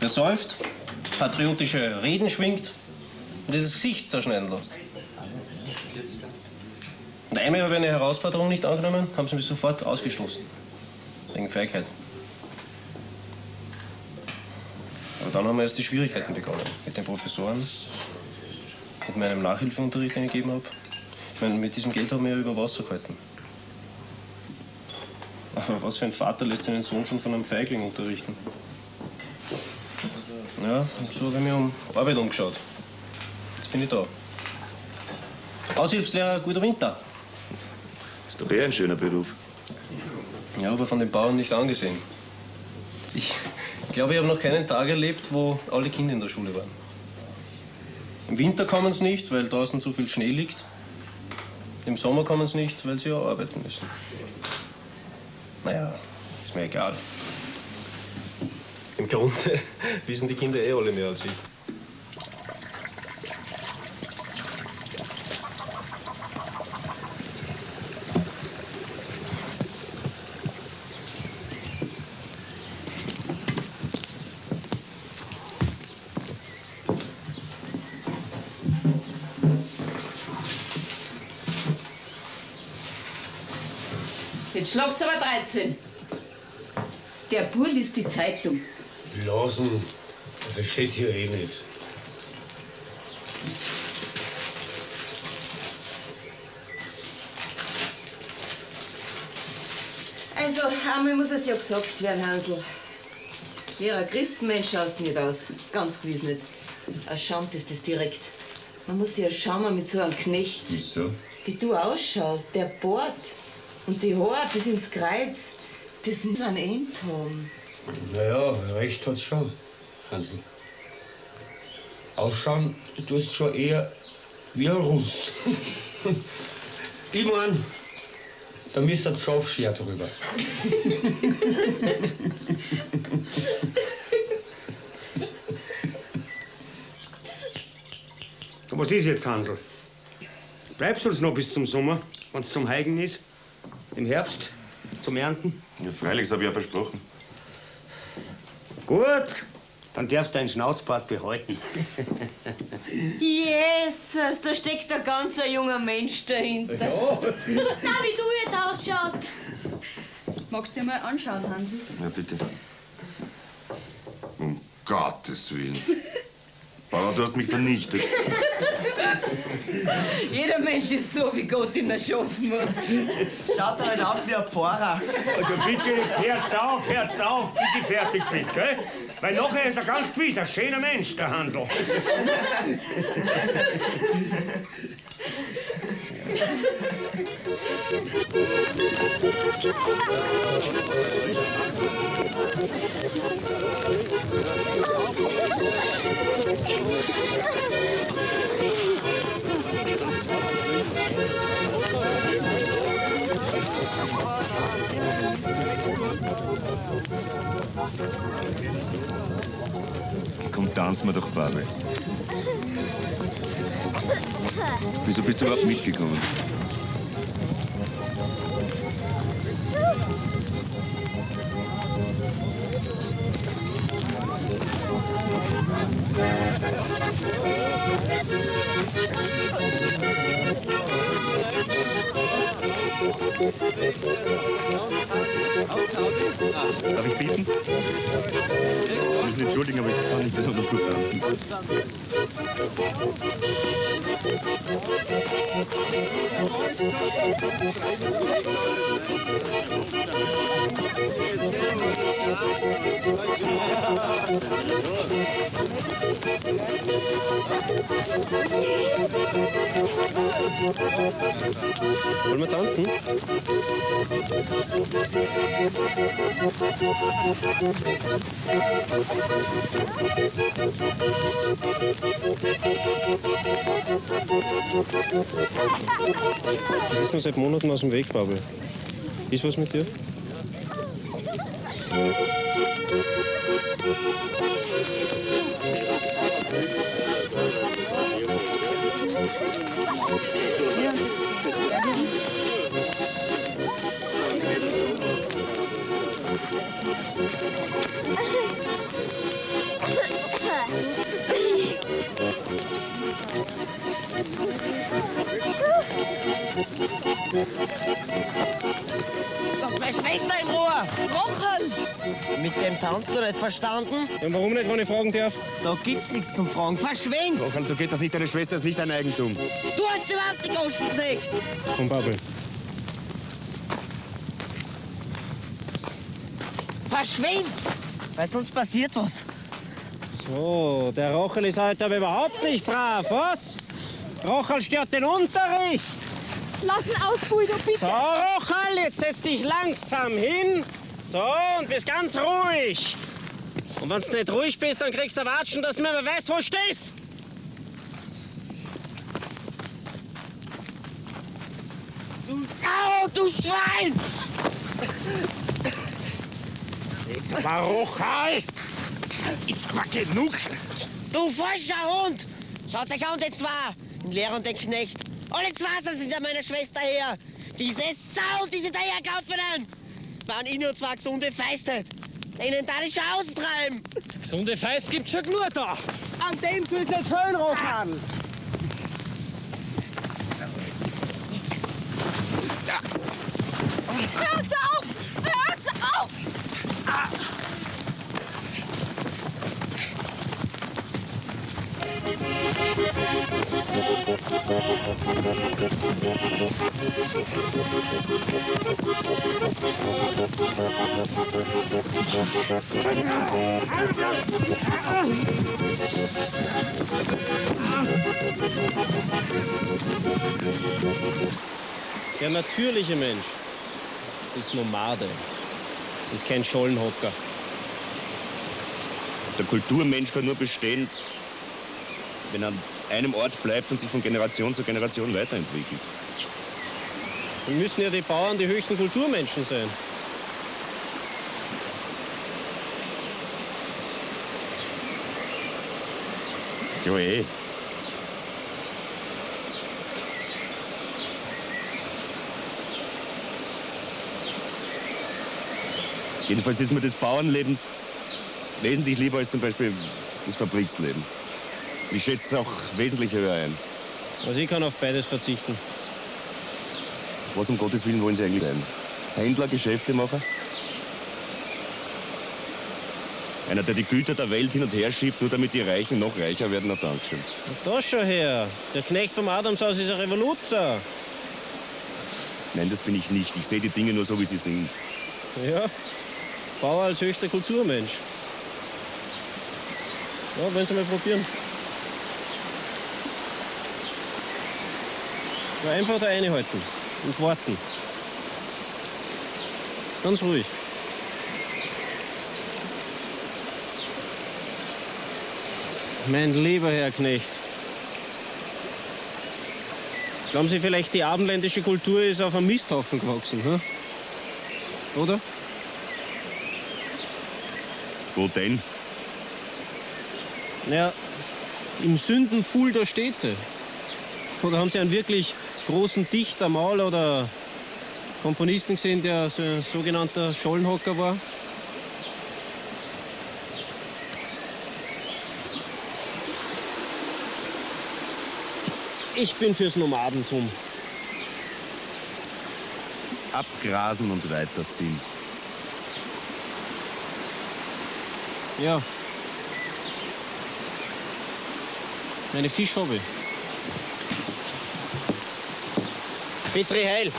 wer säuft, patriotische Reden schwingt und dieses Gesicht zerschneiden lässt. Nein, ich habe eine Herausforderung nicht angenommen, haben sie mich sofort ausgestoßen. Wegen Feigheit. Dann haben wir erst die Schwierigkeiten begonnen. Mit den Professoren, mit meinem Nachhilfeunterricht, den ich gegeben habe. Ich meine, mit diesem Geld haben wir ja über Wasser gehalten. Aber was für ein Vater lässt seinen Sohn schon von einem Feigling unterrichten? Ja, so habe ich mich um Arbeit umgeschaut. Jetzt bin ich da. Aushilfslehrer Guido Winter. Ist doch eher ein schöner Beruf. Ja, aber von den Bauern nicht angesehen. Ich... Ich glaube, ich habe noch keinen Tag erlebt, wo alle Kinder in der Schule waren. Im Winter kommen sie nicht, weil draußen zu viel Schnee liegt. Im Sommer kommen sie nicht, weil sie ja arbeiten müssen. Naja, ist mir egal. Im Grunde wissen die Kinder eh alle mehr als ich. Jetzt schlagt's aber dreizehn. Der Bur liest die Zeitung. Lassen, das steht hier eh nicht. Also, einmal muss es ja gesagt werden, Hansl. Wie ein Christenmensch schaust du nicht aus. Ganz gewiss nicht. Erschaumt ist das direkt. Man muss sich erschaumen mit so einem Knecht. Wieso? Wie du ausschaust, der Bart und die Haare bis ins Kreuz, das muss ein End haben. Naja, recht hat's schon, Hansl. Ausschauen tust schon eher wie ein Russ. Ich mein, da müsst ihr das Schafscher drüber. So, was ist jetzt, Hansl? Bleibst du uns noch bis zum Sommer, wenn es zum Heigen ist? Im Herbst? Zum Ernten? Ja, freilich, das habe ich ja versprochen. Gut, dann darfst du deinen Schnauzbart behalten. Jesus, da steckt ein ganzer junger Mensch dahinter. Ja. Na, wie du jetzt ausschaust. Magst du dir mal anschauen, Hansl? Ja, bitte. Um Gottes Willen. Bauer, du hast mich vernichtet. Jeder Mensch ist so, wie Gott ihn erschaffen hat. Schaut doch halt aus wie ein Pfarrer. Also bitte jetzt hört's auf, hört's auf, bis ich fertig bin, gell? Weil nachher ist er ganz gewiss ein schöner Mensch, der Hansl. Komm, tanz mal doch, Bärbel. Wieso bist du überhaupt mitgekommen? Darf ich beten? Ich muss mich entschuldigen, aber ich kann nicht besonders gut tanzen. Wollen wir tanzen? Du bist mir seit Monaten aus dem Weg, Bärbel. Ist was mit dir? Lass meine Schwester in Ruhe! Rochel! Mit dem tanzt du nicht verstanden? Ja, warum nicht, wenn ich fragen darf? Da gibt's nichts zum Fragen. Verschwind! Rochel, so geht das nicht. Deine Schwester ist nicht dein Eigentum. Du hast überhaupt die Goschen nicht! Komm, Bärbel. Verschwind! Weil sonst passiert was. So, der Rochel ist heute aber überhaupt nicht brav, was? Rochel stört den Unterricht! Lass ihn aus, Guido, bitte! So, Rochel, jetzt setz dich langsam hin. So, und bist ganz ruhig. Und wenn du nicht ruhig bist, dann kriegst du Watschen, dass du nicht mehr weißt, wo du stehst. Du Sau, du Schwein! Jetzt aber, Rochel! Das ist aber genug! Du falscher Hund! Schaut euch an, den zwei! Den Lehrer und den Knecht! Alle zwei sind ja meiner Schwester her! Diese Sau, die sie daherkaufen! Waren eh nur zwei gesunde Feistet! Denen darf ich schon austreiben! Gesunde Feist gibt's schon nur da! An dem tust du nicht schön, Rochel! Schaut Der natürliche Mensch ist Nomade, ist kein Schollenhocker. Der Kulturmensch kann nur bestehen, wenn er einem Ort bleibt und sich von Generation zu Generation weiterentwickelt. Dann müssen ja die Bauern die höchsten Kulturmenschen sein. Jo eh. Jedenfalls ist mir das Bauernleben wesentlich lieber als zum Beispiel das Fabriksleben. Ich schätze es auch wesentlich höher ein. Also ich kann auf beides verzichten. Was um Gottes Willen wollen Sie eigentlich sein? Händler, Geschäftemacher? Einer, der die Güter der Welt hin und her schiebt, nur damit die Reichen noch reicher werden, na Dankeschön. Na das schon her. Der Knecht vom Adamshaus ist ein Revoluzer. Nein, das bin ich nicht. Ich sehe die Dinge nur so, wie sie sind. Ja, Bauer als höchster Kulturmensch. Ja, wollen Sie mal probieren. Einfach da reinhalten und warten. Ganz ruhig. Mein lieber Herr Knecht. Glauben Sie vielleicht, die abendländische Kultur ist auf einem Misthaufen gewachsen, hm? Oder? Wo denn? Naja, im Sündenpfuhl der Städte. Oder haben Sie einen wirklich großen Dichter, Maler oder Komponisten gesehen, der so ein sogenannter Schollenhocker war? Ich bin fürs Nomadentum. Abgrasen und weiterziehen. Ja. Meine Fischhobby. Petri Heil.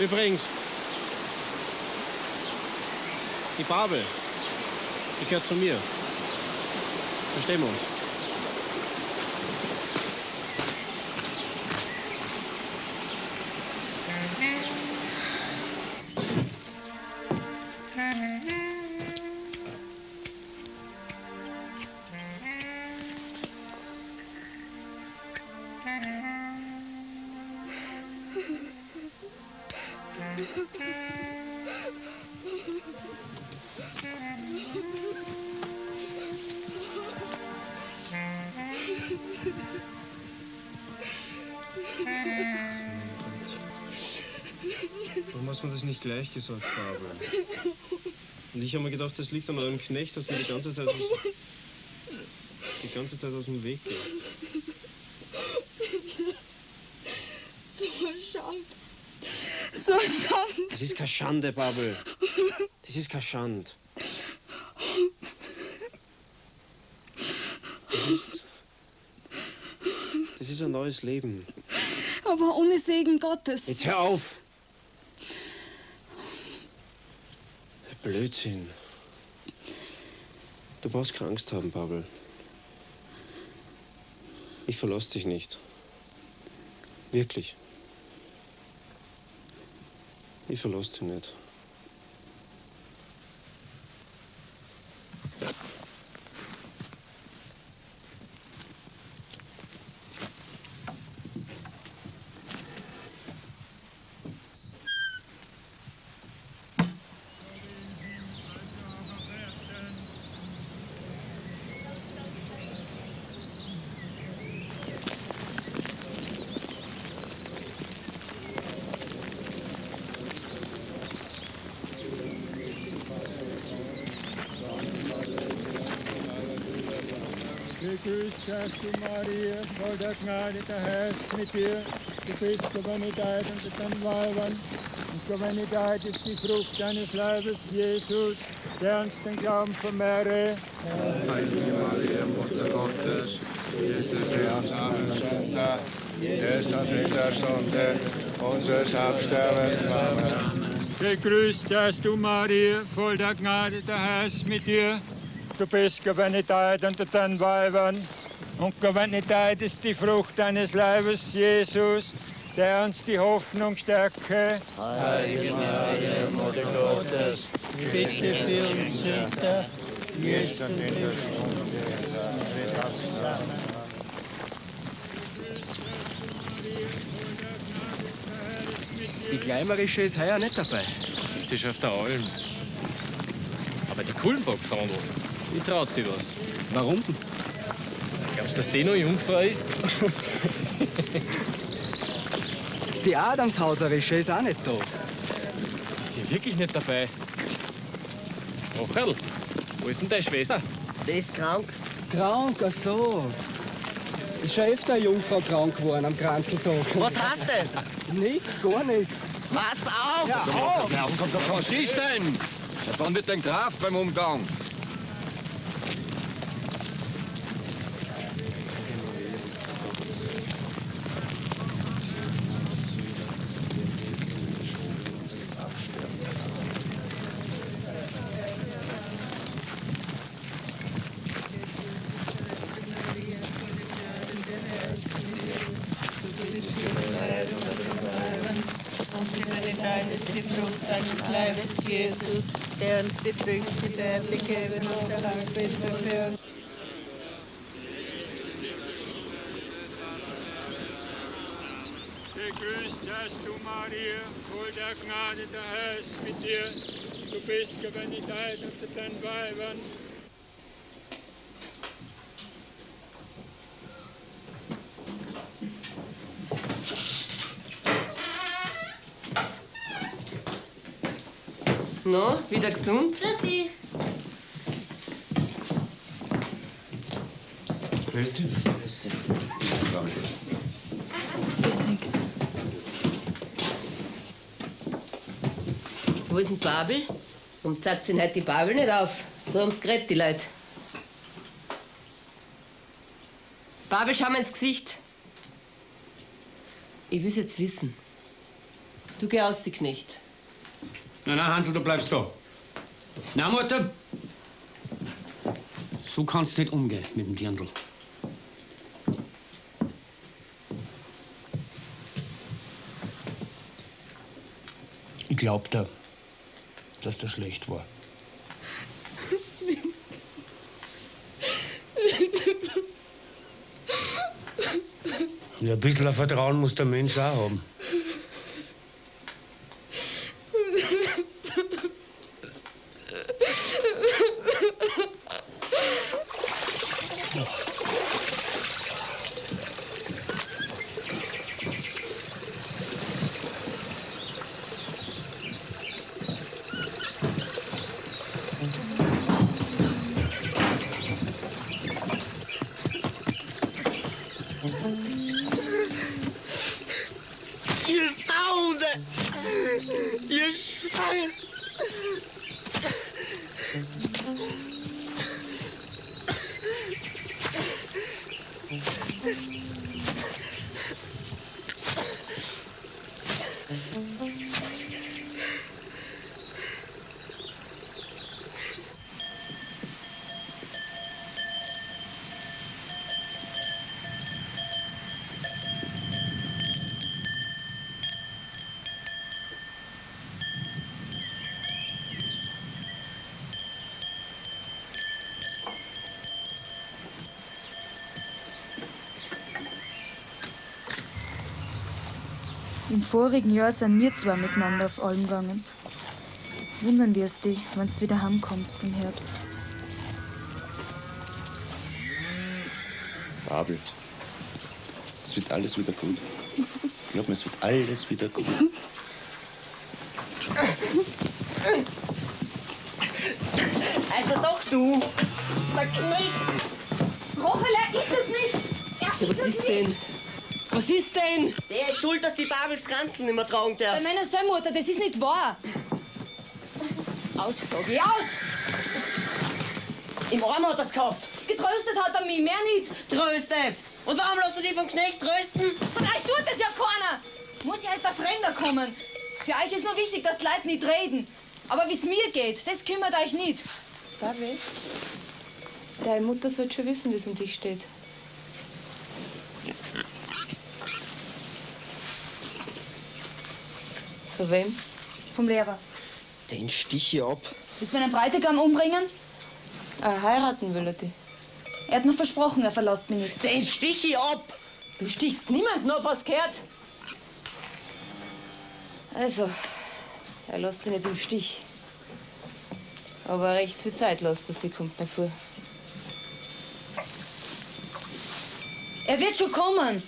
Übrigens, die Bärbel, die gehört zu mir. Verstehen wir uns. Gleich gesagt habe. Und ich habe mir gedacht, das liegt an einem Knecht, dass mir die ganze Zeit aus, die ganze Zeit aus dem Weg geht. So eine Schande. So eine Schande. Das ist keine Schande, Bärbel. Das ist keine Schande. Das ist, das ist ein neues Leben. Aber ohne Segen Gottes. Jetzt hör auf! Blödsinn. Du brauchst keine Angst haben, Bärbel. Ich verlasse dich nicht. Wirklich. Ich verlasse dich nicht. Du Maria, voll der Gnade, der Herr ist mit dir. Du bist Gouvernität unter den Weibern. Und Gouvernität ist die Frucht deines Leibes, Jesus, der uns den Glauben vermehre. Heilige Maria, Mutter Gottes, des dritter Stunde unseres Absterbens. Amen. Gegrüßt seist du, Maria, voll der Gnade, der Herr ist mit dir. Du bist gebenedeit unter den Weibern und gebenedeit ist die Frucht deines Leibes, Jesus, der uns die Hoffnung stärke. Heilige Maria, Mutter Gottes, bitte für uns Sünder, jetzt und in der Stunde unseres Absterbens. Die Gleimerische ist heuer nicht dabei. Sie ist auf der Alm. Aber die Kulmbach-Frondel, die traut sich was. Warum? Glaubst du, dass die noch Jungfrau ist? Die Adamshauserische ist auch nicht da. Ist sie wirklich nicht dabei? Rochel, wo ist denn deine Schwester? Die ist krank. Krank, ach so. Ist schon öfter eine Jungfrau krank geworden am Kranzeltag. Was heißt das? Nix, gar nichts. Pass auf! Ja, auf! Ja, kommt doch was ist denn? Wann wird denn Kraft beim Umgang? Jesus, der uns die Früchte der Erblickungen und der Heilbild verführt. Gegrüßt seist du, Maria, voll der Gnade, der Herr ist mit dir. Du bist gebenedeit unter den Weibern. Na, wieder gesund? Grüß dich. Grüß dich. Grüß dich. Grüß dich. Wo ist denn die Bärbel? Und zeigt sie heute die Bärbel nicht auf? So haben's geredet, die Leute. Bärbel, schau mir ins Gesicht. Ich will's jetzt wissen. Du geh aus, die Knecht. Nein, nein, Hansl, du bleibst da. Na, Mutter? So kannst du nicht umgehen mit dem Dirndl. Ich glaub dir, dass das schlecht war. Ja, ein bisschen Vertrauen muss der Mensch auch haben. Im vorigen Jahr sind wir zwei miteinander auf Alm gegangen. Wundern wirst dich, wenn du wieder heimkommst im Herbst. Bärbel, es wird alles wieder gut. Glaub mir, es wird alles wieder gut. Also doch du, der Knecht! Rochel, ist es nicht! Ja, ja, was ist, ist denn? Was ist denn? Der ist schuld, dass die Bärbels Kranzl nicht mehr tragen darf. Bei meiner Sohn-Mutter, das ist nicht wahr. Aussage, ja! Im Arm hat er's gehabt. Getröstet hat er mich, mehr nicht. Tröstet? Und warum lässt du dich vom Knecht trösten? Von euch tut es ja keiner. Muss ja als der Fremder kommen. Für euch ist nur wichtig, dass die Leute nicht reden. Aber wie es mir geht, das kümmert euch nicht. Bärbel, deine Mutter sollte schon wissen, wie es um dich steht. Von wem? Vom Lehrer. Den stich hier ab. Willst du meinen Bräutigam umbringen? Er heiraten will er dich. Er hat mir versprochen, er verlässt mich nicht. Den stich ich ab! Du stichst niemanden ab, was gehört? Also, er lässt dich nicht im Stich. Aber recht viel Zeit lässt er sich, kommt mir vor. Er wird schon kommen.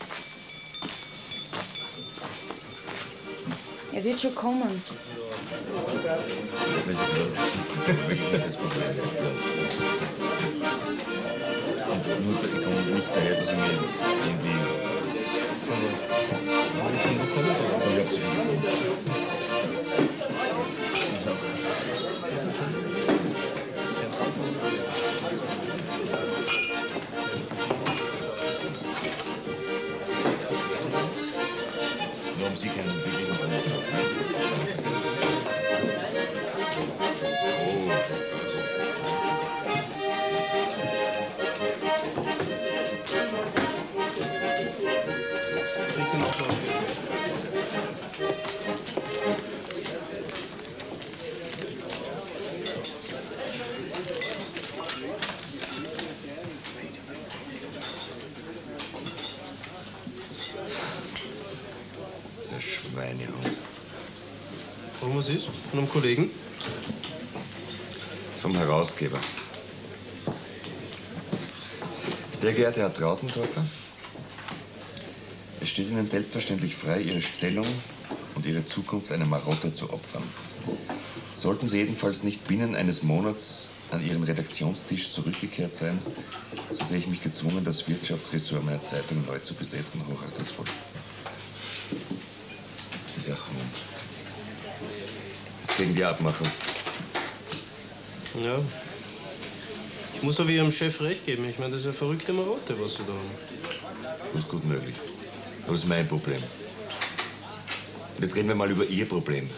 Er wird schon kommen. Und nur, ich komme nicht daher, dass ich mir irgendwie... Ich hab zu viel getrunken. Nur um sie keinen Bewegung anzunehmen. Oh. Warum was ist? Von einem Kollegen? Vom Herausgeber. Sehr geehrter Herr Trautendorfer, es steht Ihnen selbstverständlich frei, Ihre Stellung und Ihre Zukunft einer Marotte zu opfern. Sollten Sie jedenfalls nicht binnen eines Monats an Ihren Redaktionstisch zurückgekehrt sein, so sehe ich mich gezwungen, das Wirtschaftsressort meiner Zeitung neu zu besetzen, hochachtung. Sachen. Das gegen die Abmachung. Ja. Ich muss aber Ihrem Chef recht geben. Ich meine, das ist eine verrückte Marotte, was Sie da haben. Das ist gut möglich. Aber das ist mein Problem. Und jetzt reden wir mal über Ihr Problem,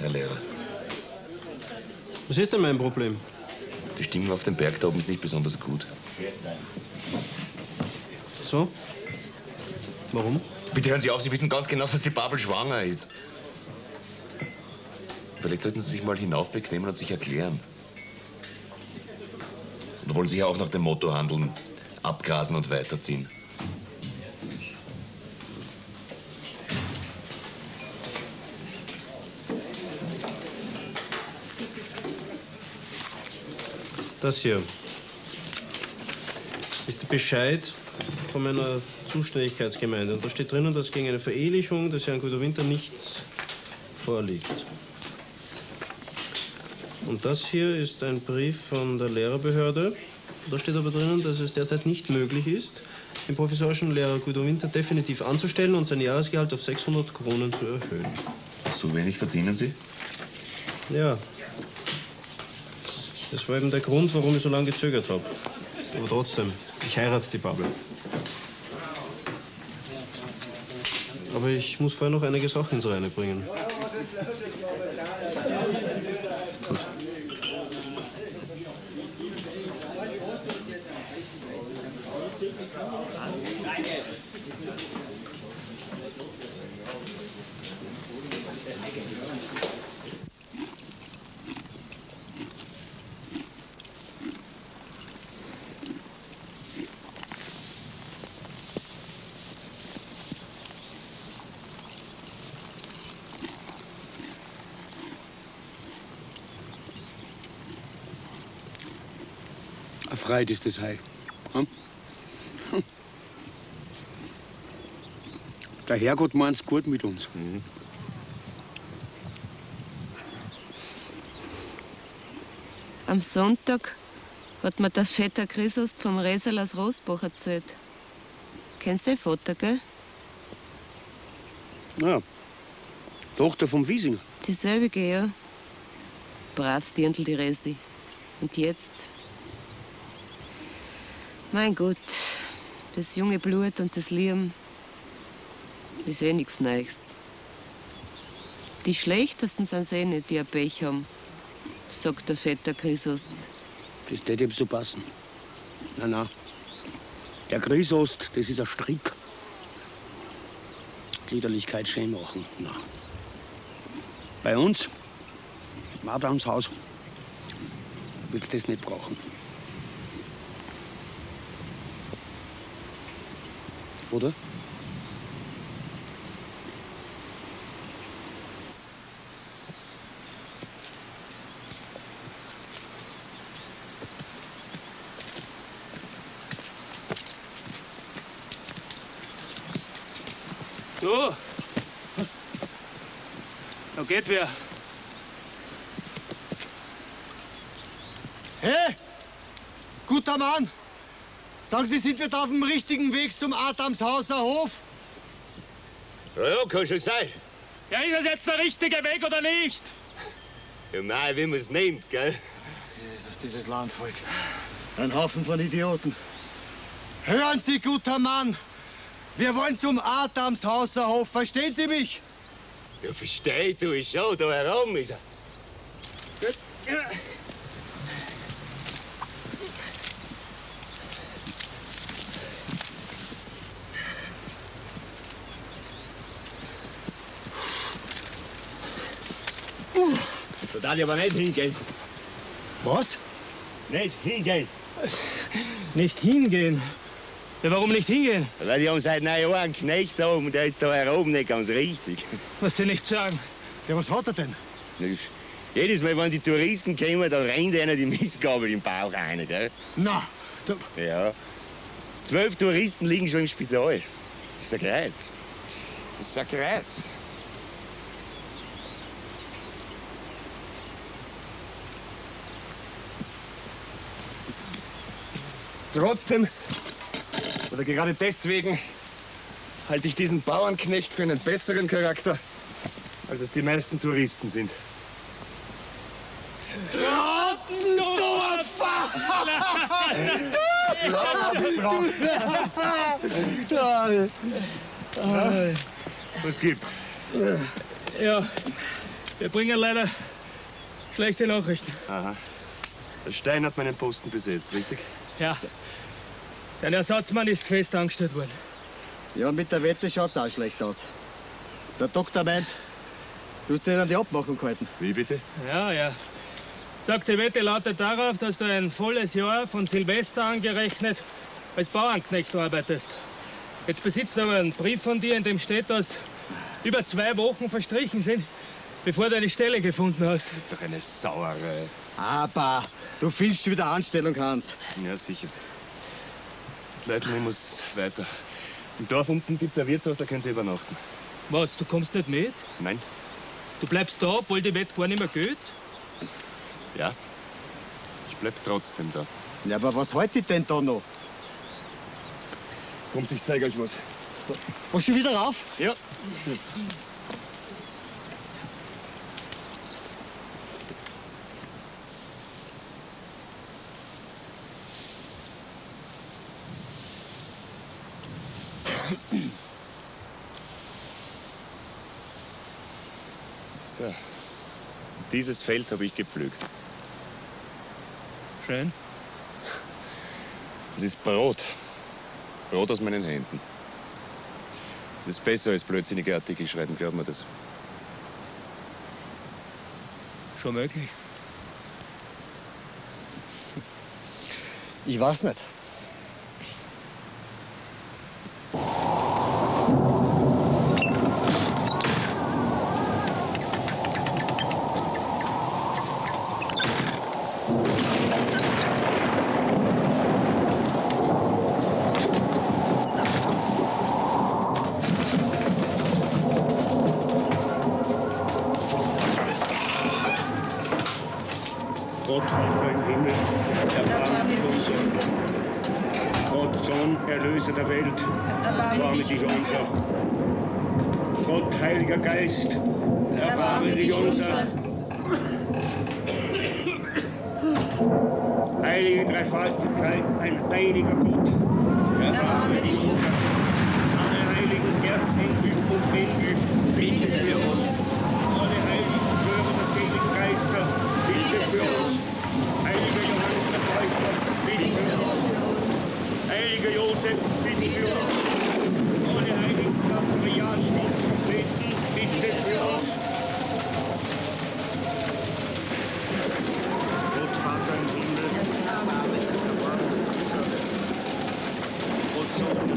Herr Lehrer. Was ist denn mein Problem? Die Stimmung auf dem Berg da oben ist nicht besonders gut. So? Warum? Bitte hören Sie auf, Sie wissen ganz genau, dass die Bärbel schwanger ist. Vielleicht sollten Sie sich mal hinaufbequemen und sich erklären. Und wollen Sie ja auch nach dem Motto handeln, abgrasen und weiterziehen. Das hier ist der Bescheid von meiner Zuständigkeitsgemeinde. Und da steht drinnen, dass gegen eine Verehelichung des Herrn Guido Winter nichts vorliegt. Und das hier ist ein Brief von der Lehrerbehörde. Da steht aber drinnen, dass es derzeit nicht möglich ist, den provisorischen Lehrer Guido Winter definitiv anzustellen und sein Jahresgehalt auf sechshundert Kronen zu erhöhen. So wenig verdienen Sie? Ja. Das war eben der Grund, warum ich so lange gezögert habe. Aber trotzdem, ich heirate die Bärbel. Aber ich muss vorher noch einige Sachen ins Reine bringen. Gut. Breit ist das Hai. Hm? Hm. Der Herrgott meint's gut mit uns. Mhm. Am Sonntag hat mir der Vetter Chrysost vom Reserl aus Rosbach erzählt. Kennst du den Vater, gell? Ja, Tochter vom Wiesinger. Dieselbige, ja. Brav Dirndl, die Resi. Und jetzt... Mein Gott, das junge Blut und das Leben ist eh nichts Neues. Die Schlechtesten sind eh nicht, die ein Pech haben, sagt der Vetter Chrysost. Das tät ihm so passen. Na, na. Der Chrysost, das ist ein Strick. Gliederlichkeit schön machen. Na. Bei uns, im Adamshaus, wird's das nicht brauchen. Oder? So, da geht wer. Hey, guter Mann, sagen Sie, sind wir da auf dem richtigen Weg zum Adamshauser Hof? Na ja, kann schon sein. Ja, ist das jetzt der richtige Weg oder nicht? Ja, nein, wie man es nimmt, gell? Jesus, dieses Landvolk. Ein Haufen von Idioten. Hören Sie, guter Mann. Wir wollen zum Adamshauser Hof, verstehen Sie mich? Ja, versteh du ich schon, da herum ist er. Gut. Uh. Da darf ich aber nicht hingehen. Was? Nicht hingehen. Nicht hingehen? Ja, warum nicht hingehen? Weil die haben seit neun Jahren einen Knecht da oben, der ist da heroben nicht ganz richtig. Was Sie nicht sagen? Ja, was hat er denn? Jedes Mal, wenn die Touristen kommen, dann rennt einer die Mistgabel im Bauch rein, gell? Na, du... Ja. Zwölf Touristen liegen schon im Spital. Das ist ein Kreuz. Das ist ein Kreuz. Trotzdem... Oder gerade deswegen halte ich diesen Bauernknecht für einen besseren Charakter, als es die meisten Touristen sind. Trautendorfer! Was gibt's? Ja, wir bringen leider schlechte Nachrichten. Aha. Der Stein hat meinen Posten besetzt, richtig? Ja. Dein Ersatzmann ist fest angestellt worden. Ja, mit der Wette schaut's auch schlecht aus. Der Doktor meint, du hast dich an die Abmachung gehalten. Wie bitte? Ja, ja. Sagt, die Wette lautet darauf, dass du ein volles Jahr von Silvester angerechnet als Bauernknecht arbeitest. Jetzt besitzt du aber einen Brief von dir, in dem steht, dass über zwei Wochen verstrichen sind, bevor du eine Stelle gefunden hast. Das ist doch eine Sauerei. Aber du findest wieder Anstellung, Hans. Ja, sicher. Leute, ich muss weiter. Im Dorf unten gibt's ein Wirtshaus, da können Sie übernachten. Was, du kommst nicht mit? Nein. Du bleibst da, obwohl die Wette gar nicht mehr geht? Ja, ich bleib trotzdem da. Ja, aber was haltet denn da noch? Kommt, ich zeig euch was. Warst du wieder rauf? Ja. ja. So. Dieses Feld habe ich gepflügt. Schön. Das ist Brot. Brot aus meinen Händen. Das ist besser als blödsinnige Artikel schreiben, glaubt mir das. Schon möglich. Ich weiß nicht. heilige Dreifaltigkeit ein heiliger Gott, der Name des Josef, alle heiligen Erzengel und Engel, bitte für uns. Alle heiligen Chöre der seligen Geister, bitte für uns. Heiliger Johannes der Täufer, bitte für uns. Heiliger Josef, bitte für uns. Alle heiligen Patriarchen und Propheten, bitte für uns. Gott Vater im Himmel, Gott Sohn,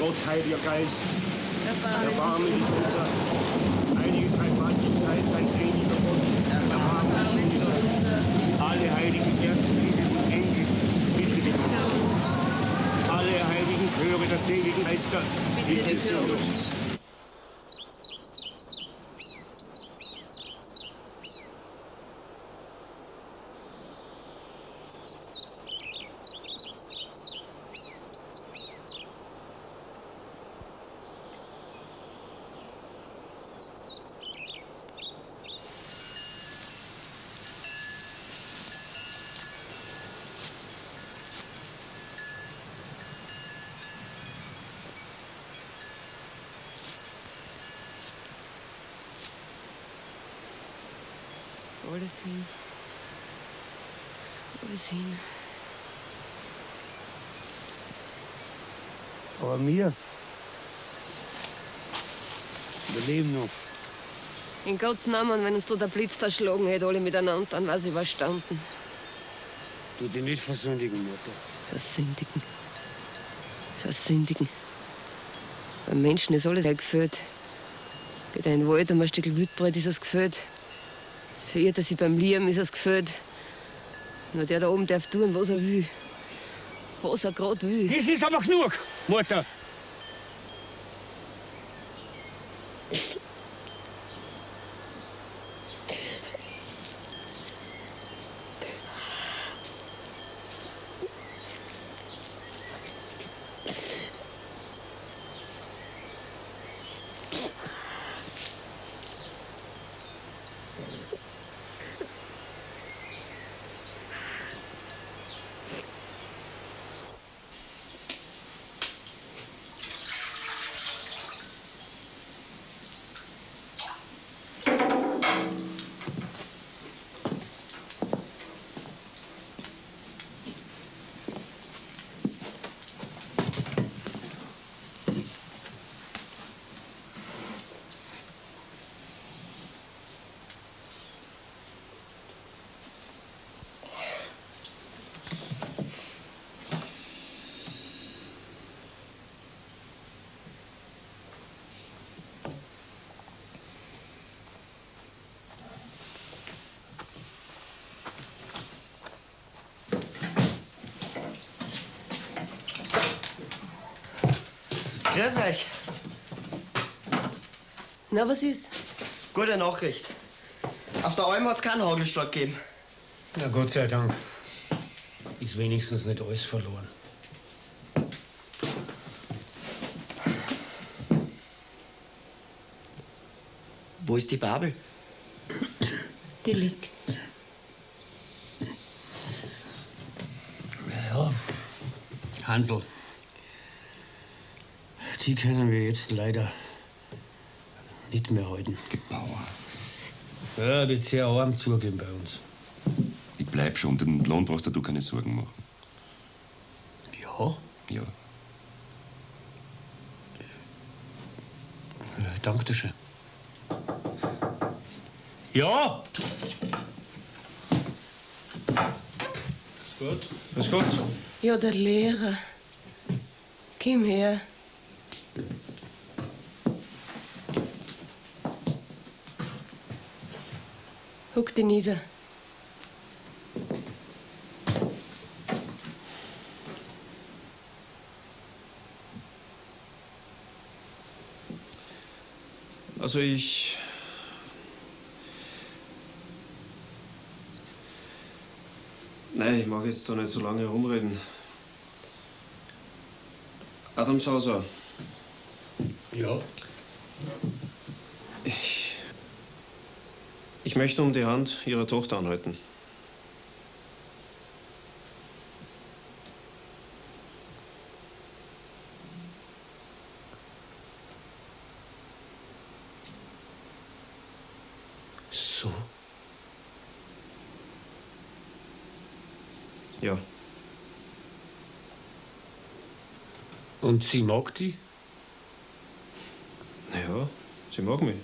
Gott Heiliger Geist, erbarme dich unser, heilige Dreifaltigkeit, ein ewiger Gott, erbarme dich unser, alle heiligen Erzengel und Engel, bitte für uns, alle heiligen Chöre der seligen Geister, bitte für uns. Alles hin. Alles hin. Aber wir, wir leben noch. In Gottes Namen, wenn uns da der Blitz erschlagen hätte, alle miteinander, dann war es überstanden. Du dich nicht versündigen, Mutter. Versündigen. Versündigen. Beim Menschen ist alles gefällt. Geht ein Wald, um ein Stück Wildbrett ist es gefällt. Für ihr, dass sie beim Lieben ist, es gefällt. Nur der da oben darf tun, was er will. Was er gerade will. Das ist aber genug, Mutter. Grüß euch. Na, was ist? Gute Nachricht. Auf der Alm hat es keinen Hagelschlag gegeben. Na, Gott sei Dank. Ist wenigstens nicht alles verloren. Wo ist die Bärbel? Die liegt. Ja. Hansl. Die können wir jetzt leider nicht mehr halten. Die Bauern. Ja, wird sehr arm zugehen bei uns. Ich bleib schon. Um den Lohn brauchst du keine Sorgen machen. Ja? Ja. Danke schön. Ja! Ist gut? Ist gut? Ja, der Lehrer. Komm her. Huck dich nieder. Also ich... Nein, ich mag jetzt doch nicht so lange herumreden. Adamshauser. Ja? Ich... Ich möchte um die Hand Ihrer Tochter anhalten. So. Ja. Und sie mag die? Na ja, sie mag mich.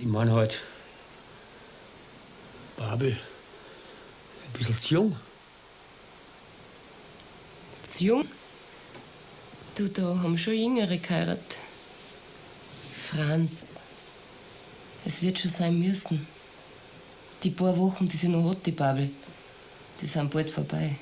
Ich meine halt, Bärbel, ein bisschen zu jung. Zu jung? Du, da haben schon Jüngere geheiratet. Franz, es wird schon sein müssen. Die paar Wochen, die sie noch hat, die Bärbel, die sind bald vorbei.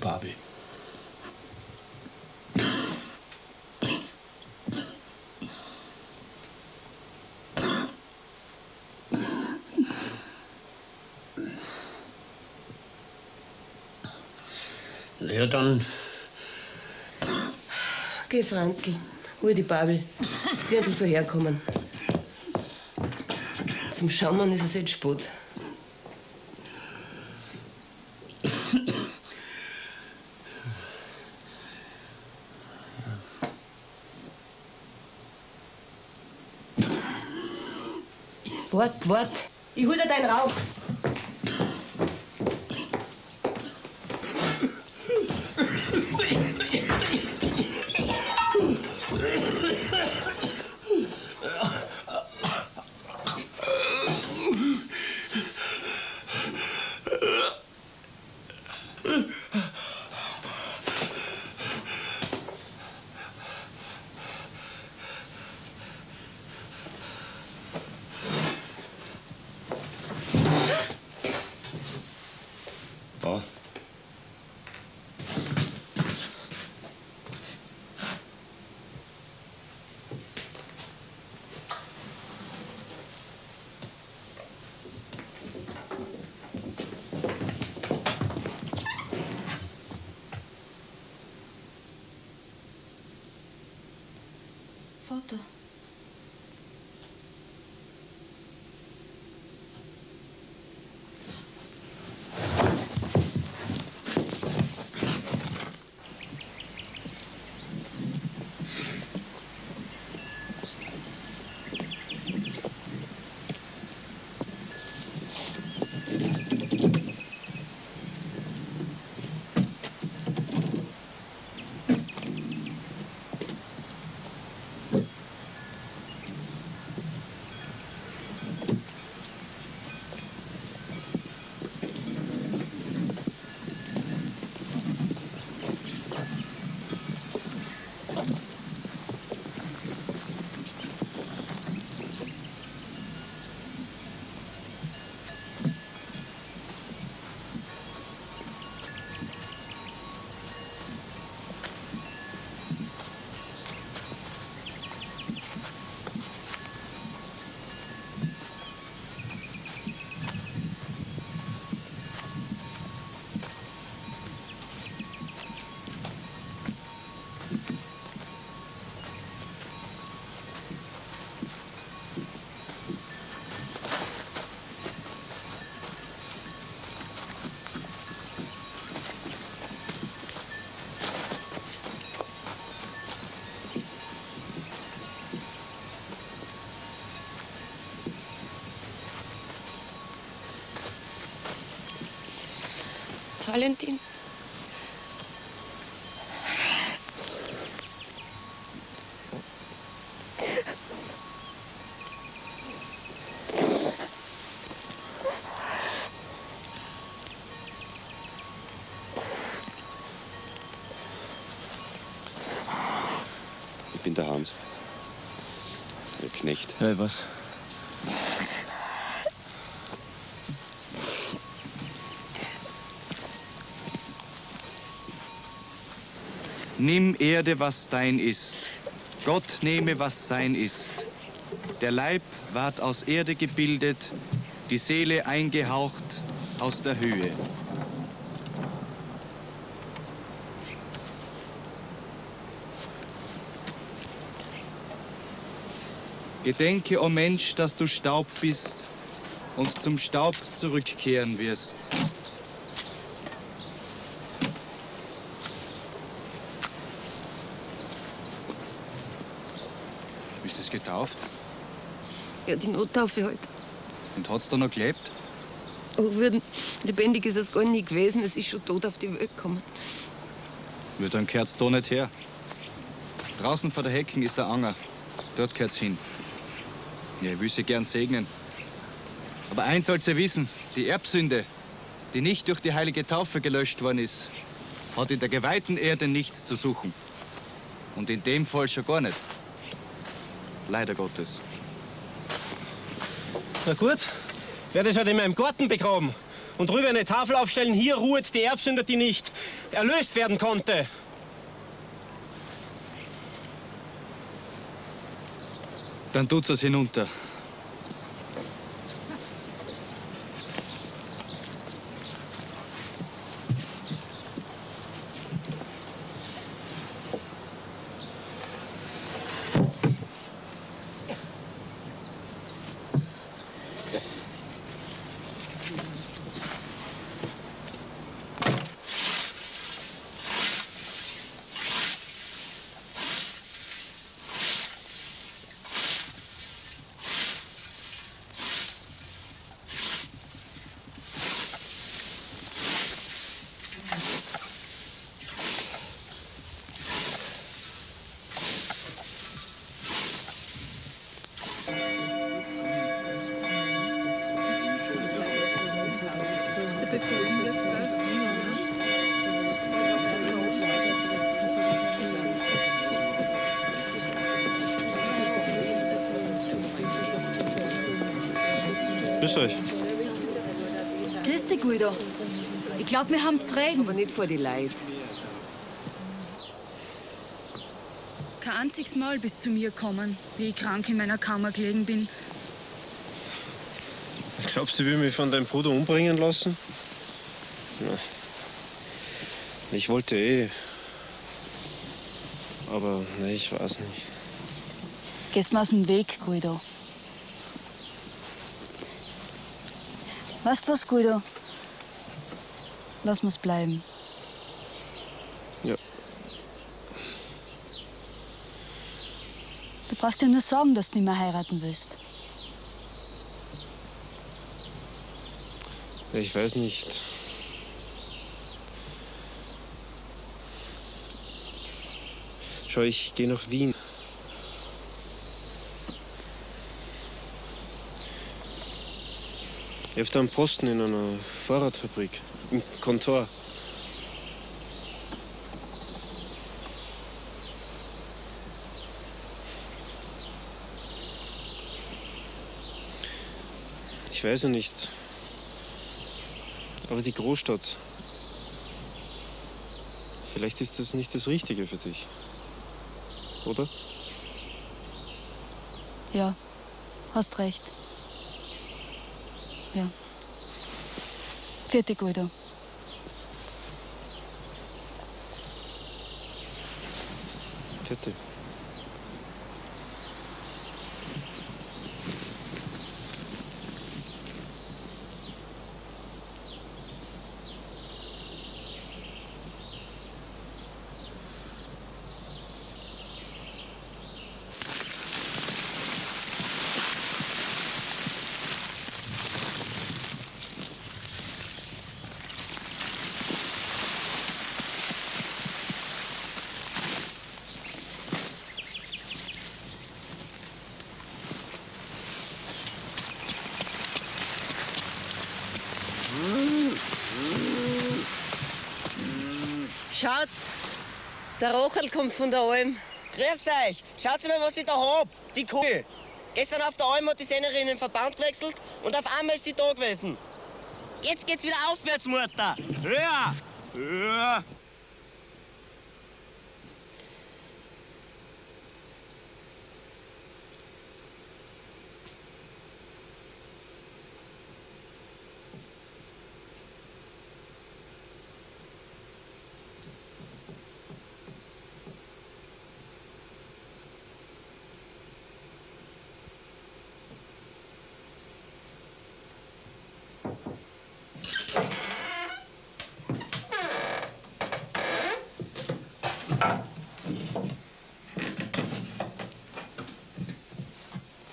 Bärbel. Na ja, dann. Geh, Franzl, hol die Bärbel. Die hat so herkommen. Zum Schauen ist es jetzt spät. Wart, wart. Ich hol dir deinen Rauch. Valentin. bin der Hans. Der Knecht. Hey, was? Nimm, Erde, was dein ist. Gott nehme, was sein ist. Der Leib ward aus Erde gebildet, die Seele eingehaucht aus der Höhe. Gedenke, o Mensch, dass du Staub bist und zum Staub zurückkehren wirst. Bist du getauft? Ja, die Nottaufe halt. Und hat's da noch gelebt? Ach, würden, lebendig ist es gar nicht gewesen, es ist schon tot auf die Welt gekommen. Ja, dann gehört's da nicht her. Draußen vor der Hecken ist der Anger. Dort gehört's hin. Ja, ich will sie gern segnen. Aber eins sollt ihr wissen, die Erbsünde, die nicht durch die heilige Taufe gelöscht worden ist, hat in der geweihten Erde nichts zu suchen. Und in dem Fall schon gar nicht. Leider Gottes. Na gut, werde ich halt in meinem Garten begraben und drüber eine Tafel aufstellen, hier ruht die Erbsünde, die nicht erlöst werden konnte. Dann tut's es hinunter. Grüß dich, Guido. Ich glaube, wir haben zu reden, aber nicht vor die Leute. Kein einziges Mal bist zu mir gekommen, wie ich krank in meiner Kammer gelegen bin. Ich glaube, sie will mich von deinem Bruder umbringen lassen. Ich wollte eh. Aber nee, ich weiß nicht. Gehst mal aus dem Weg, Guido. Weißt du was, Guido? Lass mir's bleiben. Ja. Du brauchst dir nur sagen, dass du nicht mehr heiraten willst. Ich weiß nicht. Schau, ich gehe nach Wien. Ich habe da einen Posten in einer Fahrradfabrik, im Kontor. Ich weiß ja nicht. Aber die Großstadt. Vielleicht ist das nicht das Richtige für dich. Oder? Ja, hast recht. Ja. Vierte Guido. Vierte. Schaut's, der Rochel kommt von der Alm. Grüß euch! Schaut mal, was ich da hab! Die Kugel! Gestern auf der Alm hat die Sennerin den Verband gewechselt und auf einmal ist sie da gewesen. Jetzt geht's wieder aufwärts, Mutter! Höher! Höher!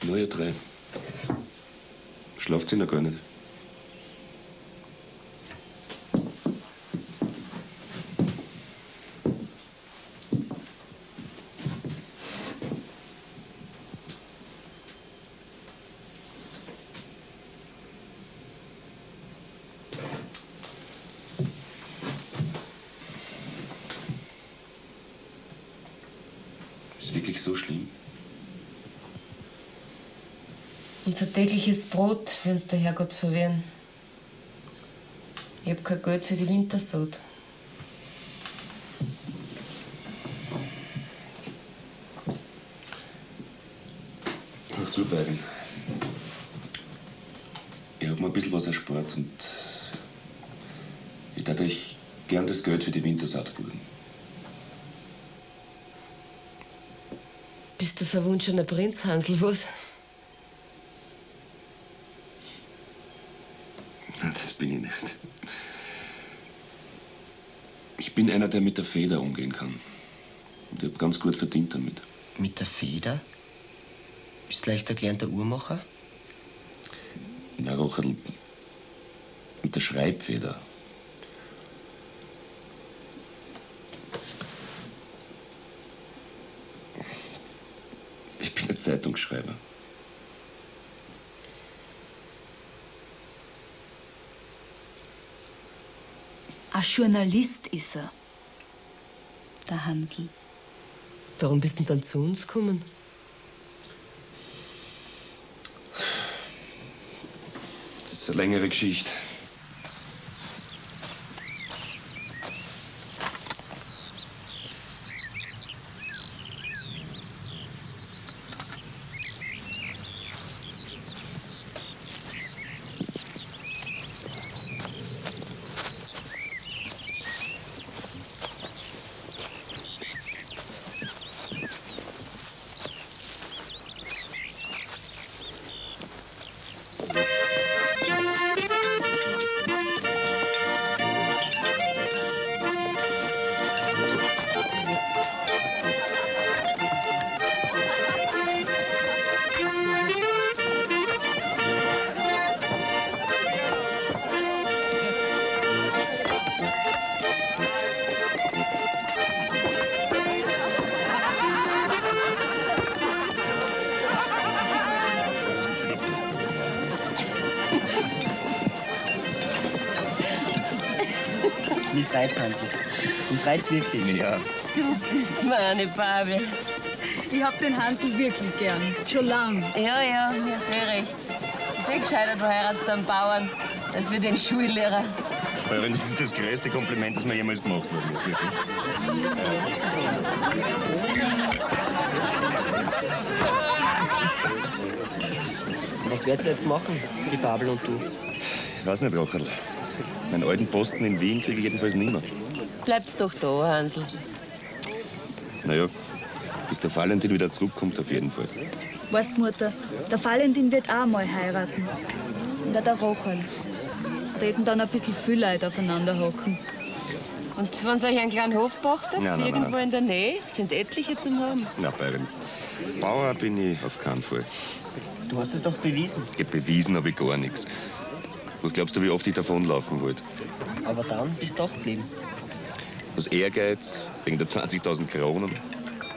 Nur ihr drei. Schlaft sie noch gar nicht. Ist wirklich so schlimm? Unser tägliches Brot für uns der Herrgott verwehren. Ich hab kein Geld für die Wintersaat. Hör zu, Bärbel. Ich hab mir ein bisschen was erspart und ich darf euch gern das Geld für die Wintersaat buchen. Bist du verwunschener Prinz, Hansl, was? Bin ich nicht. Ich bin einer, der mit der Feder umgehen kann. Und ich hab ganz gut verdient damit. Mit der Feder? Bist gleich der gelernte Uhrmacher? Na, Rochel, mit der Schreibfeder. Ich bin ein Zeitungsschreiber. Ein Journalist ist er, der Hansl. Warum bist du denn dann zu uns gekommen? Das ist eine längere Geschichte. Mich freut's wirklich, ja. Du bist meine Bärbel. Ich hab den Hansl wirklich gern. Schon lang. Ja, ja, mir ist eh recht. Ist eh gescheitert, du heiratest einen Bauern, als wir den Schullehrer. Bärbel, das ist das größte Kompliment, das mir jemals gemacht wurde. Wirklich. Was werdet ihr jetzt machen, die Bärbel und du? Ich weiß nicht, Rochel. Meinen alten Posten in Wien kriege ich jedenfalls nicht mehr. Bleibt's doch da, Hansl. Naja, bis der Valentin wieder zurückkommt, auf jeden Fall. Weißt, Mutter, der Valentin wird auch mal heiraten. Und auch der Rochel. Da hätten dann ein bisschen viel Leute aufeinander hocken. Und wenn ihr euch einen kleinen Hof pachtet, nein, nein, irgendwo nein. in der Nähe, sind etliche zum Haben. Na, bei dem Bauer bin ich auf keinen Fall. Du hast es doch bewiesen. Ja, bewiesen habe ich gar nichts. Was glaubst du, wie oft ich davonlaufen wollte? Aber dann bist du aufgeblieben. Aus Ehrgeiz, wegen der zwanzigtausend Kronen,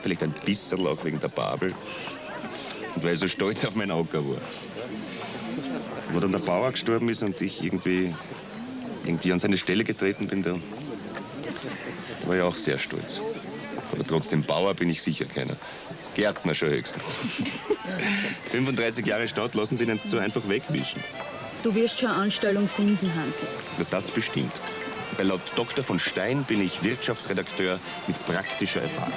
vielleicht ein bisschen auch wegen der Bärbel. Und weil ich so stolz auf meinen Acker war. Wo dann der Bauer gestorben ist und ich irgendwie, irgendwie an seine Stelle getreten bin, da war ich auch sehr stolz. Aber trotzdem Bauer bin ich sicher keiner. Gärtner schon höchstens. fünfunddreißig Jahre Stadt lassen Sie nicht so einfach wegwischen. Du wirst schon eine Anstellung finden, Hansl. Das bestimmt. Weil laut Doktor von Stein bin ich Wirtschaftsredakteur mit praktischer Erfahrung.